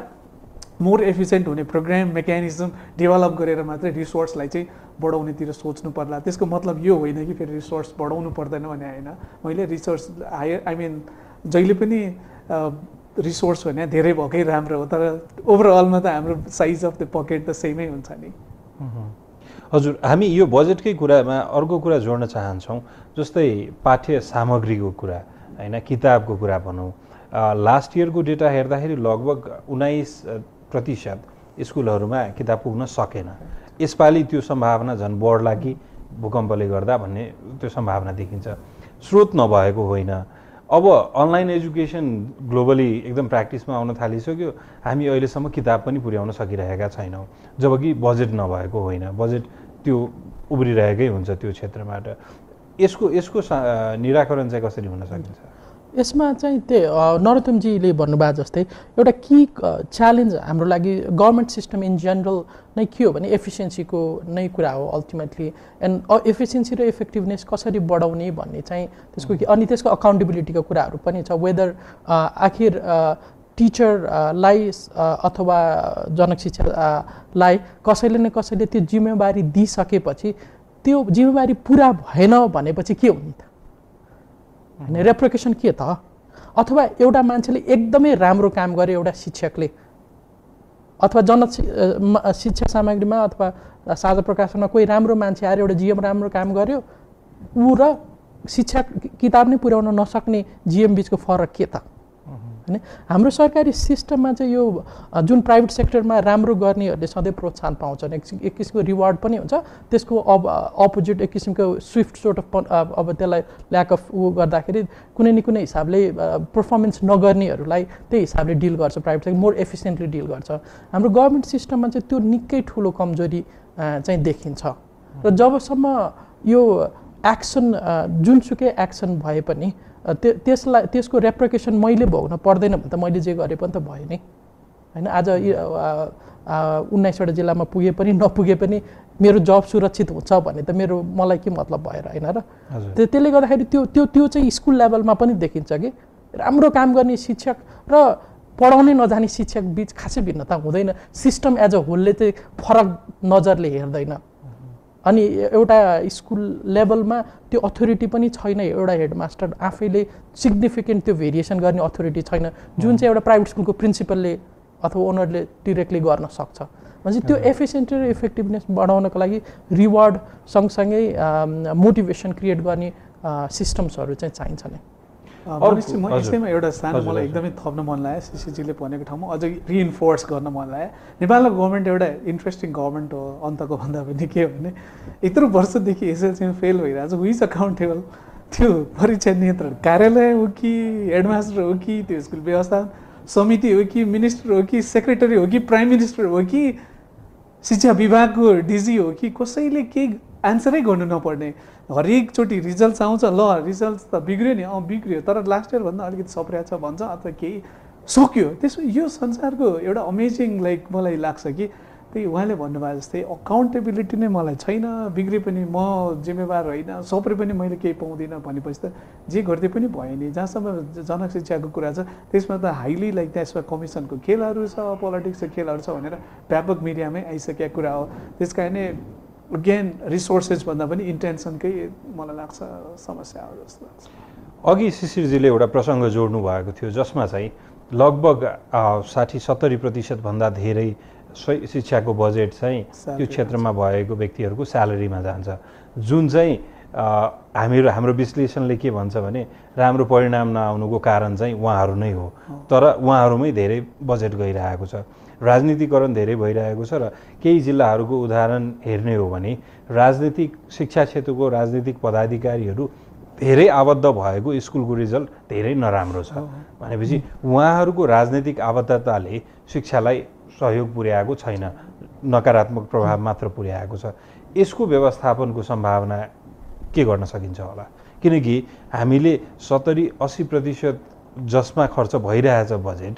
मोर एफिसियन्ट हुने प्रोग्राम मेकानिजम डेभलप गरेर मात्रै रिसोर्सलाई चाहिँ बढाउनेतिर सोच्नु पर्ला। त्यसको मतलब यो होइन कि फेरि रिसोर्स बढाउनु पर्दैन भने होइन, मैले रिसोर्स हायर आई मिन जहिले पनि रिसोर्स भने धेरै भएकै राम्रो हो, तर ओभरअलमा त हाम्रो साइज अफ द पकेट त सेमै हुन्छ नि। हजुर, हामी यो बजेटकै कुरामा अर्को कुरा जोड्न चाहन्छौँ, जस्तै पाठ्य सामग्रीको कुरा होइन, किताबको कुरा भनौँ। लास्ट इयरको डेटा हेर्दाखेरि लगभग उन्नाइस प्रतिशत स्कुलहरूमा किताब पुग्न सकेन। यसपालि त्यो सम्भावना झन् बढ्ला कि भूकम्पले गर्दा भन्ने त्यो सम्भावना देखिन्छ। स्रोत नभएको होइन, अब अनलाइन एजुकेसन ग्लोबली एकदम प्र्याक्टिसमा आउन थालिसक्यो, हामी अहिलेसम्म किताब पनि पुर्याउन सकिरहेका छैनौँ, जबकि बजेट नभएको होइन, बजेट त्यो उब्रिरहेकै हुन्छ त्यो क्षेत्रबाट। यसको यसको निराकरण चाहिँ कसरी हुन सकिन्छ? यसमा चाहिँ त्यही नरोत्तमजीले भन्नुभएको जस्तै एउटा कि च्यालेन्ज हाम्रो लागि गभर्मेन्ट सिस्टम इन जेनरल नै के हो भने एफिसियन्सीको नै कुरा हो अल्टिमेटली। एन्ड एफिसियन्सी र इफेक्टिभनेस कसरी बढाउने भन्ने चाहिँ त्यसको कि, अनि त्यसको अकाउन्टेबिलिटीको कुराहरू पनि छ। वेदर आखिर टिचरलाई अथवा जनशिक्षालाई कसैले न कसैले त्यो जिम्मेवारी दिइसकेपछि त्यो जिम्मेवारी पुरा भएन भनेपछि के हुने त, अनि रेप्लिकेसन के त? अथवा एउटा मान्छेले एकदमै राम्रो काम गर्यो एउटा शिक्षकले, अथवा जन शिक्षा सामग्रीमा अथवा साझा प्रकाशनमा कोही राम्रो मान्छे आएर एउटा जिएम राम्रो काम गर्यो, ऊ र शिक्षा किताब नै पुर्याउन नसक्ने जिएम बिचको फरक के त? होइन, हाम्रो सरकारी सिस्टममा चाहिँ यो जुन प्राइभेट सेक्टरमा राम्रो गर्नेहरूले सधैँ प्रोत्साहन पाउँछन्, एक किसिमको रिवार्ड पनि हुन्छ, त्यसको अब अपोजिट एक किसिमको स्विफ्ट सोर्ट अफ अब त्यसलाई ल्याक अफ ऊ गर्दाखेरि कुनै न कुनै हिसाबले पर्फर्मेन्स नगर्नेहरूलाई त्यही हिसाबले डिल गर्छ, private sector more efficiently deal गर्छ। हाम्रो गभर्मेन्ट सिस्टममा चाहिँ त्यो निकै ठुलो कमजोरी चाहिँ देखिन्छ। र जबसम्म यो एक्सन जुनसुकै एक्सन भए पनि त्यो त्यसलाई त्यसको रेप्लिकेसन मैले भोग्न पर्दैन भने त मैले जे गरेँ पनि त भयो नि होइन। आज उन्नाइसवटा जिल्लामा पुगे पनि नपुगे पनि मेरो जब सुरक्षित हुन्छ भने त मेरो मलाई के मतलब भएर होइन र। त्यसले गर्दाखेरि त्यो त्यो त्यो चाहिँ स्कुल लेभलमा पनि देखिन्छ कि राम्रो काम गर्ने शिक्षक र पढाउनै नजाने शिक्षक बिच खासै भिन्नता हुँदैन, सिस्टम एज अ होलले चाहिँ फरक नजरले हेर्दैन। अनि एउटा स्कुल लेभलमा त्यो अथोरिटी पनि छैन, एउटा हेडमास्टर आफैले सिग्निफिकेन्ट त्यो भेरिएसन गर्ने अथोरिटी छैन जुन चाहिँ एउटा प्राइभेट स्कुलको प्रिन्सिपलले अथवा ओनरले डिरेक्टली गर्न सक्छ। भनेपछि त्यो एफिसियन्सी र इफेक्टिभनेस बढाउनको लागि रिवार्ड सँगसँगै मोटिभेसन क्रिएट गर्ने सिस्टम्सहरू चाहिँ चाहिन्छ नै। अवश्य म यसैमा एउटा सानो मलाई एकदमै थप्न मन लाग्यो, सिसिजीले भनेको ठाउँमा अझै रिइन्फोर्स गर्न मन लाग्यो। नेपालको गभर्मेन्ट एउटा इन्ट्रेस्टिङ गभर्मेन्ट हो, अन्तको भन्दा पनि के हो भने यत्रो वर्षदेखि एसएलसीमा फेल भइरहेको छ, हु इज अकाउन्टेबल? त्यो परीक्षा नियन्त्रण कार्यालय हो कि हेडमास्टर हो कि त्यो स्कुल व्यवस्था समिति हो कि मिनिस्टर हो कि सेक्रेटरी हो कि प्राइम मिनिस्टर हो कि शिक्षा विभागको डिजी हो कि कसैले केही एन्सरै गर्नु नपर्ने। हरेकचोटि रिजल्ट्स आउँछ, ल रिजल्ट्स त बिग्रियो नि, अँ बिग्रियो तर लास्ट इयरभन्दा अलिकति सप्रिया छ भन्छ अथवा केही सक्यो। त्यसो यो संसारको एउटा अमेजिङ लाइक मलाई लाग्छ कि त्यही उहाँले भन्नुभयो जस्तै अकाउन्टेबिलिटी नै मलाई छैन, बिग्रे पनि म जिम्मेवार होइन, सप्रे पनि मैले केही पाउँदिनँ भनेपछि त जे गर्दै पनि भयो नि। जहाँसम्म जनशिक्षाको कुरा छ त्यसमा त हाइली लाइक त्यसमा कमिसनको खेलहरू छ, पोलिटिक्स खेलहरू छ भनेर व्यापक मिडियामै आइसकेको कुरा हो। त्यस कारणले अगेन रिसोर्सेस भन्दा पनि इन्टेन्सनकै मलाई लाग्छ समस्या हो जस्तो लाग्छ। अघि शिशिरजीले एउटा प्रसङ्ग जोड्नु भएको थियो जसमा चाहिँ लगभग साठी सत्तरी प्रतिशत भन्दा धेरै शिक्षा को बजेट चाहिँ क्षेत्र में भएको व्यक्तिहरुको सैलरी में जान्छ, जुन चाहिँ हामीहरु हाम्रो विश्लेषणले के भन्छ भने राम्रो परिणाम नआउनुको कारण चाहिँ उहाँहरु नै हो। तर उहाँहरुमै धेरै बजेट गइरहेको छ, राजनीतिकरण धेरै भइरहेको छ र केही जिल्लाहरुको उदाहरण हेर्ने हो भने राजनीतिक शिक्षा क्षेत्रको राजनीतिक पदाधिकारीहरु धेरै आबद्ध भएको स्कुलको रिजल्ट धेरै नराम्रो छ भनेपछि उहाँहरुको राजनीतिक आबद्धताले शिक्षालाई सहयोग पुर्याएको छैन, नकारात्मक प्रभाव मात्र पुर्याएको छ। यसको व्यवस्थापनको सम्भावना के गर्न सकिन्छ होला? किनकि हामीले सत्तरी अस्सी प्रतिशत जसमा खर्च भइरहेछ बजेट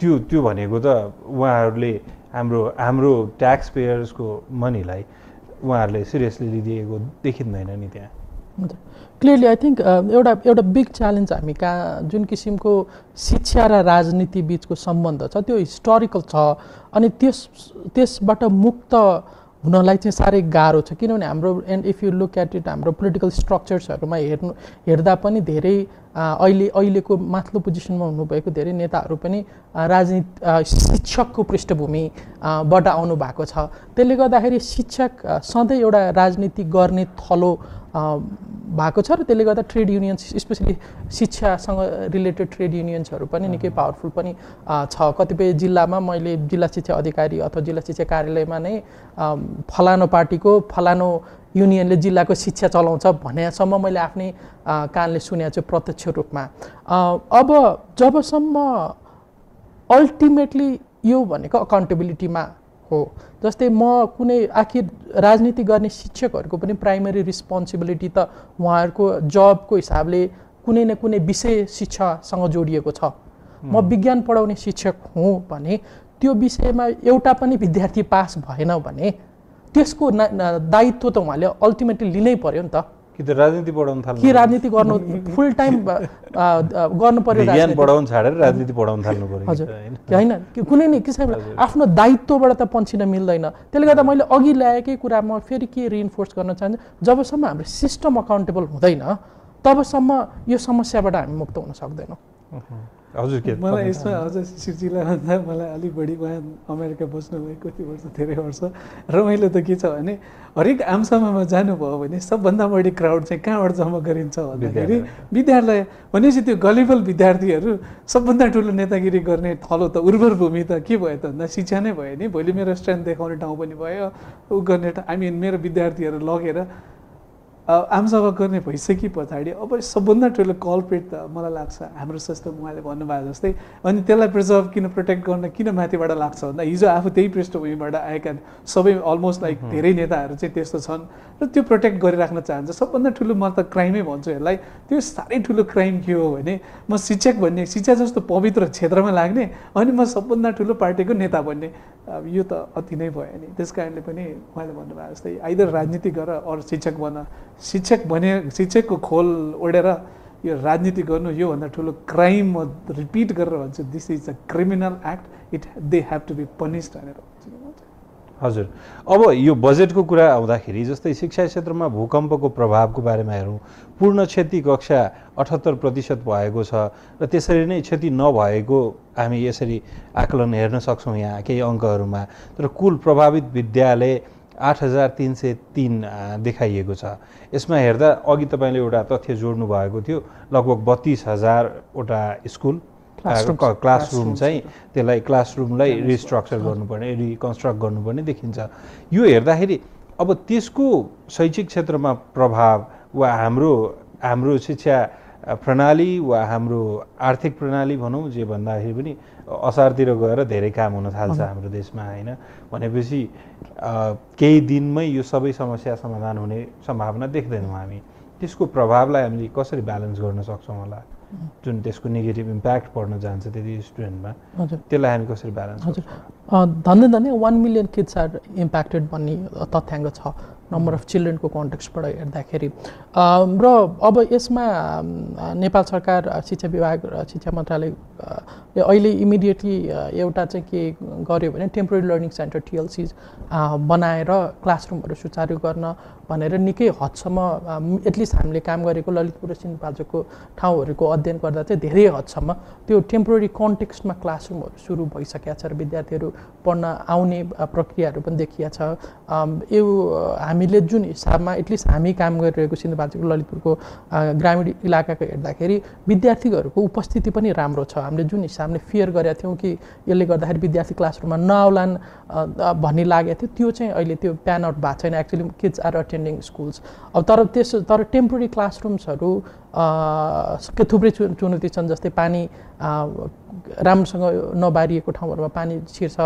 त्यो त्यो भनेको त उहाँहरूले हाम्रो हाम्रो ट्याक्स पेयर्सको मनीलाई उहाँहरूले सिरियसली लिदिएको देखिँदैन नि त्यहाँ। क्लियरली आई थिंक एउटा एउटा बिग चैलेंज हामी कहाँ जुन किसिमको शिक्षा र राजनीति बीचको सम्बन्ध छ त्यो हिस्टोरिकल छ अनि त्यस त्यसबाट मुक्त हुनलाई चाहिँ साह्रै गाह्रो छ। किनभने हाम्रो and if you look at it हाम्रो पोलिटिकल स्ट्रक्चर्सहरुमा हेर्नु हेर्दा पनि धेरै अहिले अहिलेको माथिल्लो पोजिसनमा हुनुभएको धेरै नेताहरू पनि राजनीति शिक्षकको पृष्ठभूमिबाट आउनु भएको छ। त्यसले गर्दाखेरि शिक्षक सधैँ एउटा राजनीति गर्ने थलो भएको छ र त्यसले गर्दा ट्रेड युनियन्स स्पेसली शिक्षासँग रिलेटेड ट्रेड युनियन्सहरू पनि निकै पावरफुल पनि छ। कतिपय जिल्लामा मैले जिल्ला शिक्षा अधिकारी अथवा जिल्ला शिक्षा कार्यालयमा नै फलानो पार्टीको फलानो युनियनले जिल्लाको शिक्षा चलाउँछ भनेसम्म मैले आफ्नै कानले सुनेको छु प्रत्यक्ष रूपमा। अब जबसम्म अल्टिमेटली यो भनेको अकाउन्टेबिलिटीमा हो, जस्तै म कुनै आखिर राजनीति गर्ने शिक्षकहरूको पनि प्राइमरी रिस्पोन्सिबिलिटी त उहाँहरूको जबको हिसाबले कुनै न कुनै विषय शिक्षासँग जोडिएको छ। म विज्ञान पढाउने शिक्षक हुँ भने त्यो विषयमा एउटा पनि विद्यार्थी पास भएन भने त्यसको दायित्व त उहाँले अल्टिमेटली लिनै पर्यो नि त। कि त राजनीति पढाउन थाल्नु कि राजनीति गर्नु फुल टाइम गर्नु पर्यो, विज्ञान पढाउन छाडेर राजनीति पढाउन थाल्नु पर्यो हैन हैन कुनै नि किसिमले आफ्नो दायित्वबाट त पन्छिन मिल्दैन। त्यसले गर्दा मैले अघि ल्याएकै कुरा म फेरि के रिइन्फोर्स गर्न चाहन्छु, जबसम्म हाम्रो सिस्टम अकाउन्टेबल हुँदैन तबसम्म यो समस्याबाट हामी मुक्त हुन सक्दैनौँ। हजुर के मलाई यसमा अझ शिशिरजीलाई भन्दा मलाई अलि बढी उहाँ अमेरिका बस्नुभएको कति वर्ष धेरै वर्ष रमाइलो त के छ भने हरेक आमसभामा जानुभयो भने सबभन्दा बढी क्राउड चाहिँ कहाँबाट जम्मा गरिन्छ भन्दाखेरि विद्यालय। भनेपछि त्यो गलिबल विद्यार्थीहरू सबभन्दा ठुलो नेतागिरी गर्ने थलो त उर्वर भूमि त के भयो त भन्दा शिक्षा नै भयो नि। भोलि मेरो स्ट्रेन्थ देखाउने ठाउँ पनि भयो, ऊ गर्ने आई मिन मेरो विद्यार्थीहरू लगेर आमसभा गर्ने भइसके पछाडि अब सबभन्दा ठुलो कल्प्रेट त मलाई लाग्छ हाम्रो सिस्टम। उहाँले भन्नुभयो जस्तै अनि त्यसलाई प्रिजर्भ किन प्रोटेक्ट गर्न किन माथिबाट लाग्छ भन्दा हिजो आफू त्यही पृष्ठभूमिबाट आएका सबै अलमोस्ट लाइक धेरै नेताहरू चाहिँ त्यस्तो छन् र त्यो प्रोटेक्ट गरिराख्न चाहन्छ। सबभन्दा ठुलो म त क्राइमै भन्छु यसलाई। त्यो साह्रै ठुलो क्राइम के हो भने म शिक्षक भन्ने शिक्षा जस्तो पवित्र क्षेत्रमा लाग्ने अनि म सबभन्दा ठुलो पार्टीको नेता भन्ने, यो त अति नै भयो नि। त्यस कारणले पनि उहाँले भन्नुभयो जस्तै आइदर राजनीति गर अरू शिक्षक बन, शिक्षक बने शिक्षकको खोल ओढेर यो राजनीति गर्नु योभन्दा ठुलो क्राइम म रिपिट गरेर भन्छु this is a criminal act, it they have to be punished भनेर। हजुर, अब यो बजेटको कुरा आउँदाखेरि जस्तै शिक्षा क्षेत्रमा भूकम्पको प्रभावको बारेमा हेरौँ, पूर्ण क्षति कक्षा अठहत्तर प्रतिशत भएको छ र त्यसरी नै क्षति नभएको हामी यसरी आकलन हेर्न सक्छौँ यहाँ केही अङ्कहरूमा। तर कुल प्रभावित विद्यालय आठ हजार तीन सौ तीन देखाइएको छ। यसमा हेर्दा अघि तपाईँले एउटा तथ्य जोड्नु भएको थियो लगभग बत्तीस हजारवटा स्कुल क्लासरूम चाहिँ त्यसलाई क्लासरूमलाई रिस्ट्रक्चर गर्नुपर्ने रिकन्स्ट्रक्ट गर्नुपर्ने देखिन्छ। यो हेर्दाखेरि अब त्यसको शैक्षिक क्षेत्रमा प्रभाव वा हाम्रो हाम्रो शिक्षा प्रणाली वा हाम्रो आर्थिक प्रणाली भनौँ जे भन्दाखेरि पनि असारतिर गएर धेरै काम हुन थाल्छ हाम्रो देशमा हैन। भनेपछि केही दिनमै यो सबै समस्या समाधान हुने सम्भावना देख्दैनौँ हामी। त्यसको प्रभावलाई हामीले कसरी ब्यालेन्स गर्न सक्छौँ होला, जुन त्यसको नेगेटिभ इम्प्याक्ट पर्न जान्छ त्यति स्टुडेन्टमा त्यसलाई हामी कसरी ब्यालेन्स गर्छौँ? धन्य धन्य one million kids are impacted भन्ने तथ्याङ्क छ नम्बर अफ चिल्ड्रेनको कन्टेक्स्टबाट हेर्दाखेरि र अब यसमा नेपाल सरकार शिक्षा विभाग र शिक्षा मन्त्रालयले अहिले इमिडिएटली एउटा चाहिँ के गर्यो भने टेम्परेरी लर्निङ सेन्टर टिएलसिज बनाएर क्लासरुमहरू सुचारु गर्न भनेर निकै हदसम्म एटलिस्ट हामीले काम गरेको ललितपुर र सिन्धुपाल्चोकको ठाउँहरूको अध्ययन गर्दा चाहिँ धेरै हदसम्म त्यो टेम्परेरी कन्टेक्स्टमा क्लासरुमहरू सुरु भइसकेका छ र विद्यार्थीहरू पढ्न आउने प्रक्रियाहरू पनि देखिया छ। यो हामीले जुन हिसाबमा एटलिस्ट हामी काम गरिरहेको सिन्धुपाल्चोक ललितपुरको ग्रामीण इलाकाको हेर्दाखेरि विद्यार्थीहरूको उपस्थिति पनि राम्रो छ। हामीले जुन हिसाबले फियर गरेका थियौँ कि यसले गर्दाखेरि विद्यार्थी क्लासरुममा नआउलान् भन्ने लागेको थियो, त्यो चाहिँ अहिले त्यो प्यान आउट भएको छैन। Actually kids are attending schools. अब तर त्यस तर टेम्पोरेरी क्लासरुम्सहरू के थुप्रै चुनौती छन्, जस्तै पानी राम्रोसँग नबारिएको ठाउँहरूमा पानी छिर्छ,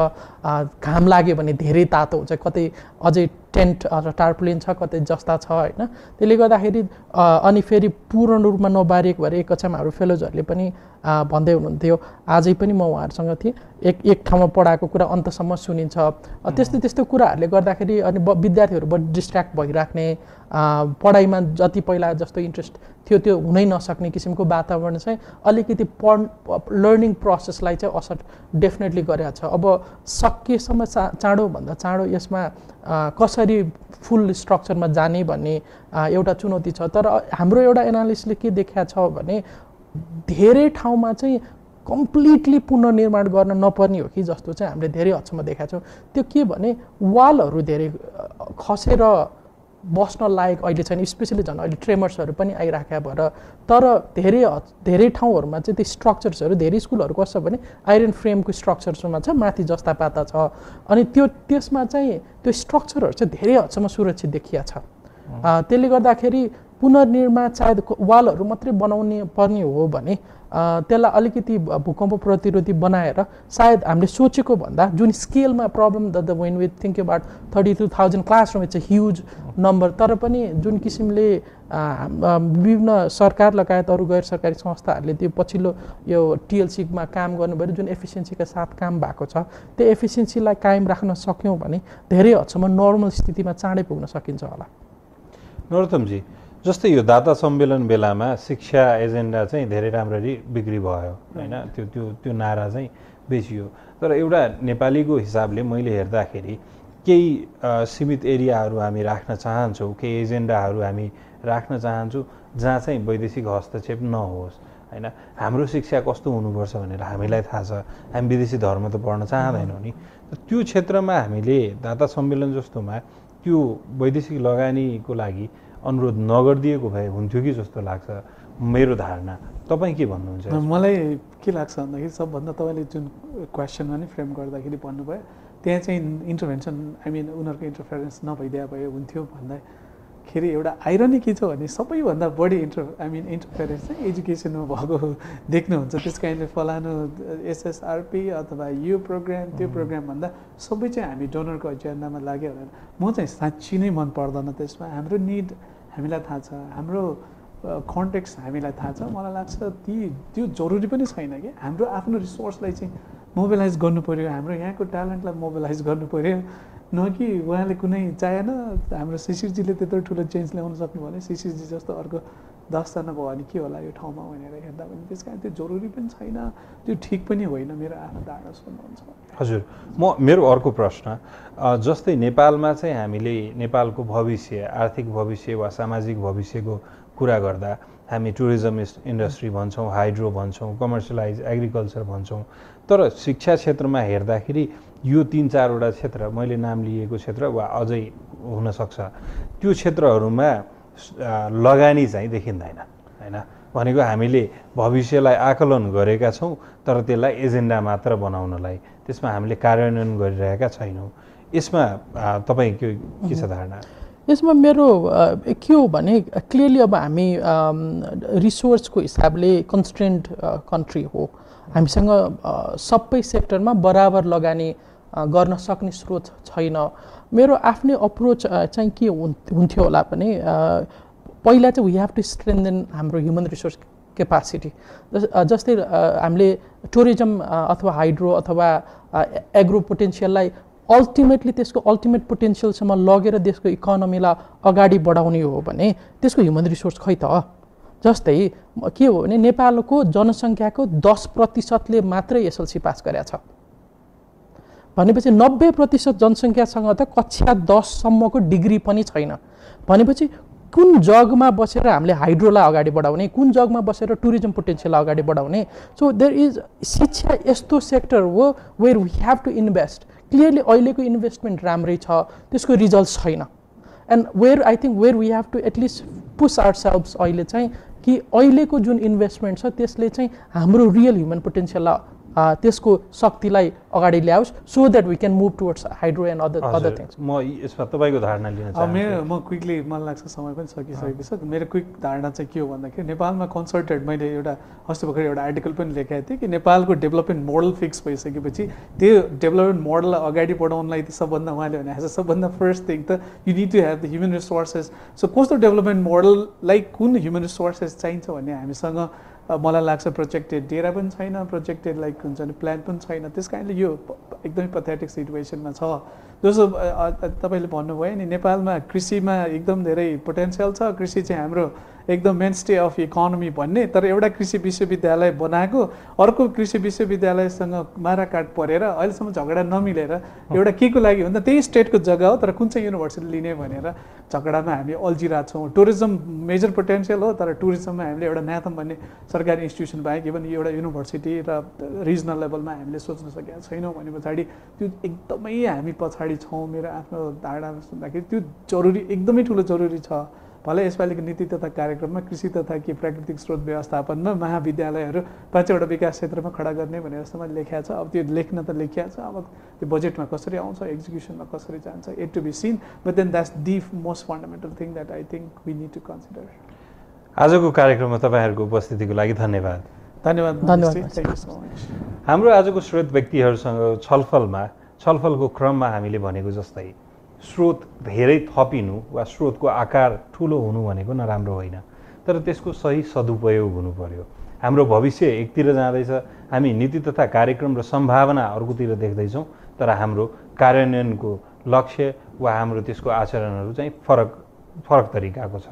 घाम लाग्यो भने धेरै तातो हुन्छ, कतै अझै टेन्ट टार्पुलिन छ, कतै जस्ता छ हैन। त्यसले गर्दाखेरि अनि फेरि पूर्ण रूपमा नबारिएको भएर एक कक्षामा हाम्रो फेलोजहरूले पनि भन्दै हुनुहुन्थ्यो, आजै पनि म उहाँहरूसँग थिएँ, एक एक ठाउँमा पढाएको कुरा अन्तसम्म सुनिन्छ। त्यस्तै त्यस्तो कुराहरूले गर्दाखेरि अनि विद्यार्थीहरू बढी डिस्ट्र्याक्ट भइराख्ने, पढाइमा जति पहिला जस्तो इन्ट्रेस्ट थियो त्यो हुनै नसक्ने किसिमको वातावरण चाहिँ अलिकति पढ लर्निङ प्रोसेसलाई चाहिँ असर डेफिनेटली गरेको छ। अब सकेसम्म चा चाँडोभन्दा चाँडो यसमा कसरी फुल स्ट्रक्चरमा जाने भन्ने एउटा चुनौती छ। तर हाम्रो एउटा एनालिस्टले के देखाएको छ भने धेरै ठाउँमा चाहिँ कम्प्लिटली पुनर्निर्माण गर्न नपर्ने हो कि जस्तो चाहिँ हामीले धेरै हदसम्म देखाएको छौँ। त्यो के भने वालहरू धेरै खसेर बस्न लायक अहिले छैन, स्पेसली झन् अहिले ट्रेमर्सहरू पनि आइराखेका भएर। तर धेरै धेरै ठाउँहरूमा चाहिँ त्यो स्ट्रक्चर्सहरू धेरै स्कुलहरू कस्तो भने आइरन फ्रेमको स्ट्रक्चर्समा छ, माथि जस्ता पाता छ, अनि त्यो त्यसमा चाहिँ त्यो स्ट्रक्चरहरू चाहिँ धेरै हदसम्म सुरक्षित देखिया छ। त्यसले गर्दाखेरि पुनर्निर्माण सायद वालहरू मात्रै बनाउने पर्ने हो भने त्यसलाई अलिकति भूकम्प प्रतिरोधी बनाएर सायद हामीले सोचेको भन्दा जुन स्केलमा problem the when we think about thirty two thousand classroom it's a huge number, तर पनि जुन किसिमले विभिन्न सरकार लगायत अरू गैर सरकारी संस्थाहरूले त्यो पछिल्लो यो टिएलसीमा काम गर्नुभयो, जुन एफिसियन्सीका साथ काम भएको छ, त्यो एफिसियन्सीलाई कायम राख्न सक्यौँ भने धेरै हदसम्म नर्मल स्थितिमा चाँडै पुग्न सकिन्छ होला। नरोत्तमजी, जस्तै यो दाता सम्मेलन बेलामा शिक्षा एजेन्डा चाहिँ धेरै राम्ररी बिक्री भयो हैन, त्यो त्यो त्यो नारा चाहिँ बेचियो। तर एउटा नेपालीको हिसाबले मैले हेर्दाखेरि केही सीमित एरियाहरू हामी राख्न चाहन्छौँ, केही एजेन्डाहरू हामी राख्न चाहन्छौँ जहाँ चाहिँ वैदेशिक हस्तक्षेप नहोस् हैन। हाम्रो शिक्षा कस्तो हुनुपर्छ भनेर हामीलाई थाहा छ, हामी विदेशी धर्म त पढ्न चाहँदैनौँ नि, त्यो क्षेत्रमा हामीले दाता सम्मेलन जस्तोमा त्यो वैदेशिक लगानीको लागि अनुरोध नगरिदिएको भए हुन्थ्यो कि जस्तो लाग्छ मेरो धारणा। तपाईँ के भन्नुहुन्छ? मलाई के लाग्छ भन्दाखेरि सबभन्दा तपाईँले जुन क्वेसनमा नि फ्रेम गर्दाखेरि भन्नुभयो त्यहाँ चाहिँ इन्टरभेन्सन आई मिन उनीहरूको इन्टरफेरेन्स नभइदिया भए हुन्थ्यो भन्दाखेरि एउटा आइरोनी के छ भने सबैभन्दा बढी इन्टर आई मिन इन्टरफेरेन्स चाहिँ एजुकेसनमा भएको देख्नुहुन्छ। त्यस कारणले फलानु एसएसआरपी अथवा यो प्रोग्राम त्यो प्रोग्रामभन्दा सबै चाहिँ हामी डोनरको एजेन्डामा लाग्यो भनेर म चाहिँ साँच्ची नै मन पर्दैन। त्यसमा हाम्रो निड हामीलाई थाहा छ, हाम्रो कन्टेक्स्ट हामीलाई थाहा छ। मलाई लाग्छ ती त्यो जरुरी पनि छैन कि हाम्रो आफ्नो रिसोर्सलाई चाहिँ मोबिलाइज गर्नुपऱ्यो, हाम्रो यहाँको ट्यालेन्टलाई मोबिलाइज गर्नुपऱ्यो, न कि उहाँले कुनै चाहेन। हाम्रो शिशिरजीले त्यत्रो ठुलो चेन्ज ल्याउन सक्नु भने शिशिरजी जस्तो अर्को दसजना भयो भने के होला यो ठाउँमा भनेर हेर्दा पनि, त्यस कारण त्यो जरुरी पनि छैन, त्यो ठिक पनि होइन, मेरो आफ्नो धारणा सुन्नुहुन्छ। हजुर, म मेरो अर्को प्रश्न जस्तै नेपालमा चाहिँ हामीले नेपालको भविष्य, आर्थिक भविष्य वा सामाजिक भविष्यको कुरा गर्दा हामी टुरिज्म इन्डस्ट्री भन्छौँ, हाइड्रो भन्छौँ, कमर्सियलाइज एग्रिकल्चर भन्छौँ, तर शिक्षा क्षेत्रमा हेर्दाखेरि यो तीन चारवटा क्षेत्र मैले नाम लिएको क्षेत्र वा अझै हुनसक्छ त्यो क्षेत्रहरूमा लगानी चाहिँ देखिँदैन हैन। भनेको हामीले भविष्यलाई आकलन गरेका छौँ तर त्यसलाई एजेन्डा मात्र बनाउनलाई त्यसमा हामीले कार्यान्वयन गरिरहेका छैनौँ। यसमा तपाईँ के के छ धारणा? यसमा मेरो के हो भने क्लियरली अब हामी रिसोर्सको हिसाबले कन्स्ट्रेन्ड कन्ट्री हो, हामीसँग सबै सेक्टरमा बराबर लगानी गर्न सक्ने स्रोत छैन। मेरो आफ्नै अप्रोच चाहिँ के हुन्थ्यो होला भने पहिला चाहिँ वी हेभ टु स्ट्रेन्थन हाम्रो human resource capacity. Just the hamle tourism अथवा hydro अथवा agro potential लाई ultimately त्यसको ultimate potential सम्म लगेर देशको economy ला अगाडि बढाउने हो भने त्यसको human resource खै त. जस्तै के हो भने नेपालको जनसङ्ख्याको दस प्रतिशत ले मात्रै एसएलसी पास गरेछ भनेपछि नब्बे प्रतिशत जनसङ्ख्यासँग त कक्षा दस सम्मको डिग्री पनि छैन भनेपछि कुन जगमा बसेर हामीले हाइड्रोला अगाडि बढाउने, कुन जगमा बसेर टुरिज्म पोटेन्शियल अगाडि बढाउने. सो देयर इज शिक्षा यस्तो सेक्टर हो where we have to invest. Clearly अहिलेको इन्भेस्टमेन्ट राम्रै छ, त्यसको रिजल्ट छैन. And where I think where we have to at least push ourselves अहिले चाहिँ कि अहिलेको जुन इन्भेस्टमेन्ट छ त्यसले चाहिँ हाम्रो रियल ह्युमन पोटेन्सियललाई त्यसको शक्तिलाई अगाडि ल्याओस् so that we can move towards hydro and other other things. म यसमा तपाईको धारणा लिन चाहन्छु. मेरो म क्विकली मलाई लाग्छ समय पनि सकिसकेको छ. मेरो क्विक धारणा चाहिँ के हो भन्दाखेरि नेपालमा कन्सर्टेड मैले एउटा अस्ति भर्खर एउटा आर्टिकल पनि लेखेको थिएँ कि नेपालको डेभलपमेन्ट मोडल फिक्स भइसकेपछि त्यो डेभलपमेन्ट मोडल अगाडि बढाउनलाई त सबभन्दा उहाँले भने चाहिँ सबभन्दा फर्स्ट थिङ त you need to have the human resources. So कस्तो डेभलपमेन्ट मोडललाई कुन ह्युमन रिसोर्सेस चाहिन्छ भन्ने हामीसँग मलाई लाग्छ प्रोजेक्टेड डेरा पनि छैन, प्रोजेक्टेड लाइक हुन्छ नि प्लान पनि छैन. त्यस कारणले यो एकदमै पथेटिक सिचुएसनमा छ. दोस्रो तपाईले भन्नुभयो नि नेपालमा कृषिमा एकदम धेरै पोटेन्सियल छ, कृषि चाहिँ हाम्रो एकदम मेनस्टे अफ इकोनोमी भन्ने, तर एउटा कृषि विश्वविद्यालय बनाएको अर्को कृषि विश्वविद्यालयसँग माराकाट परेर अहिलेसम्म झगडा नमिलेर एउटा के को लागि भन्दा त्यही स्टेटको जग्गा हो तर कुन चाहिँ युनिभर्सिटी लिने भनेर झगडामा हामी अल्झिरहेको छौँ. टुरिज्म मेजर पोटेन्सियल हो तर टुरिज्ममा हामीले एउटा नाथम भन्ने सरकारी इन्स्टिट्युसन बाहेक इभन एउटा युनिभर्सिटी र रिजनल लेभलमा हामीले सोच्न सकेका छैनौँ भने पछाडि त्यो एकदमै हामी पछाडि छौँ. मेरो आफ्नो धारणामा सुन्दाखेरि त्यो जरुरी एकदमै ठुलो जरुरी छ. भले यसपालिको नीति तथा कार्यक्रममा कृषि तथा के प्राकृतिक स्रोत व्यवस्थापनमा महाविद्यालयहरू पाँचवटा विकास क्षेत्रमा खडा गर्ने भनेर जस्तो मैले लेखेको छ. अब त्यो लेख्न त लेखिएको छ, अब त्यो बजेटमा कसरी आउँछ, एक्जिक्युसनमा कसरी जान्छ, it to be seen. But then that's the most fundamental thing that I think we need to consider. आजको कार्यक्रममा तपाईँहरूको उपस्थितिको लागि धन्यवाद. धन्यवाद धन्यवाद. हाम्रो आजको स्रोत व्यक्तिहरूसँग छलफलमा छलफलको क्रममा हामीले भनेको जस्तै स्रोत धेरै थपिनु वा स्रोतको आकार ठुलो हुनु भनेको नराम्रो होइन, तर त्यसको सही सदुपयोग हुनु पर्यो. हाम्रो भविष्य एकतिर जाँदैछ, हामी नीति तथा कार्यक्रम र सम्भावना अर्कोतिर देख्दैछौँ, तर हाम्रो कार्यान्वयनको लक्ष्य वा हाम्रो त्यसको आचरणहरू चाहिँ फरक फरक तरिकाको छ.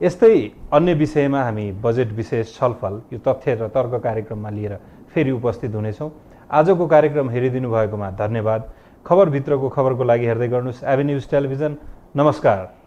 यस्तै अन्य विषयमा हामी बजेट विशेष छलफल यो तथ्य र तर्क कार्यक्रममा लिएर फेरि उपस्थित हुनेछौँ. आजको कार्यक्रम हेरिदिनु भएकोमा धन्यवाद. खबरभित्रको खबरको लागि हेर्दै गर्नुहोस् एभेन्यूज टेलिभिजन. नमस्कार.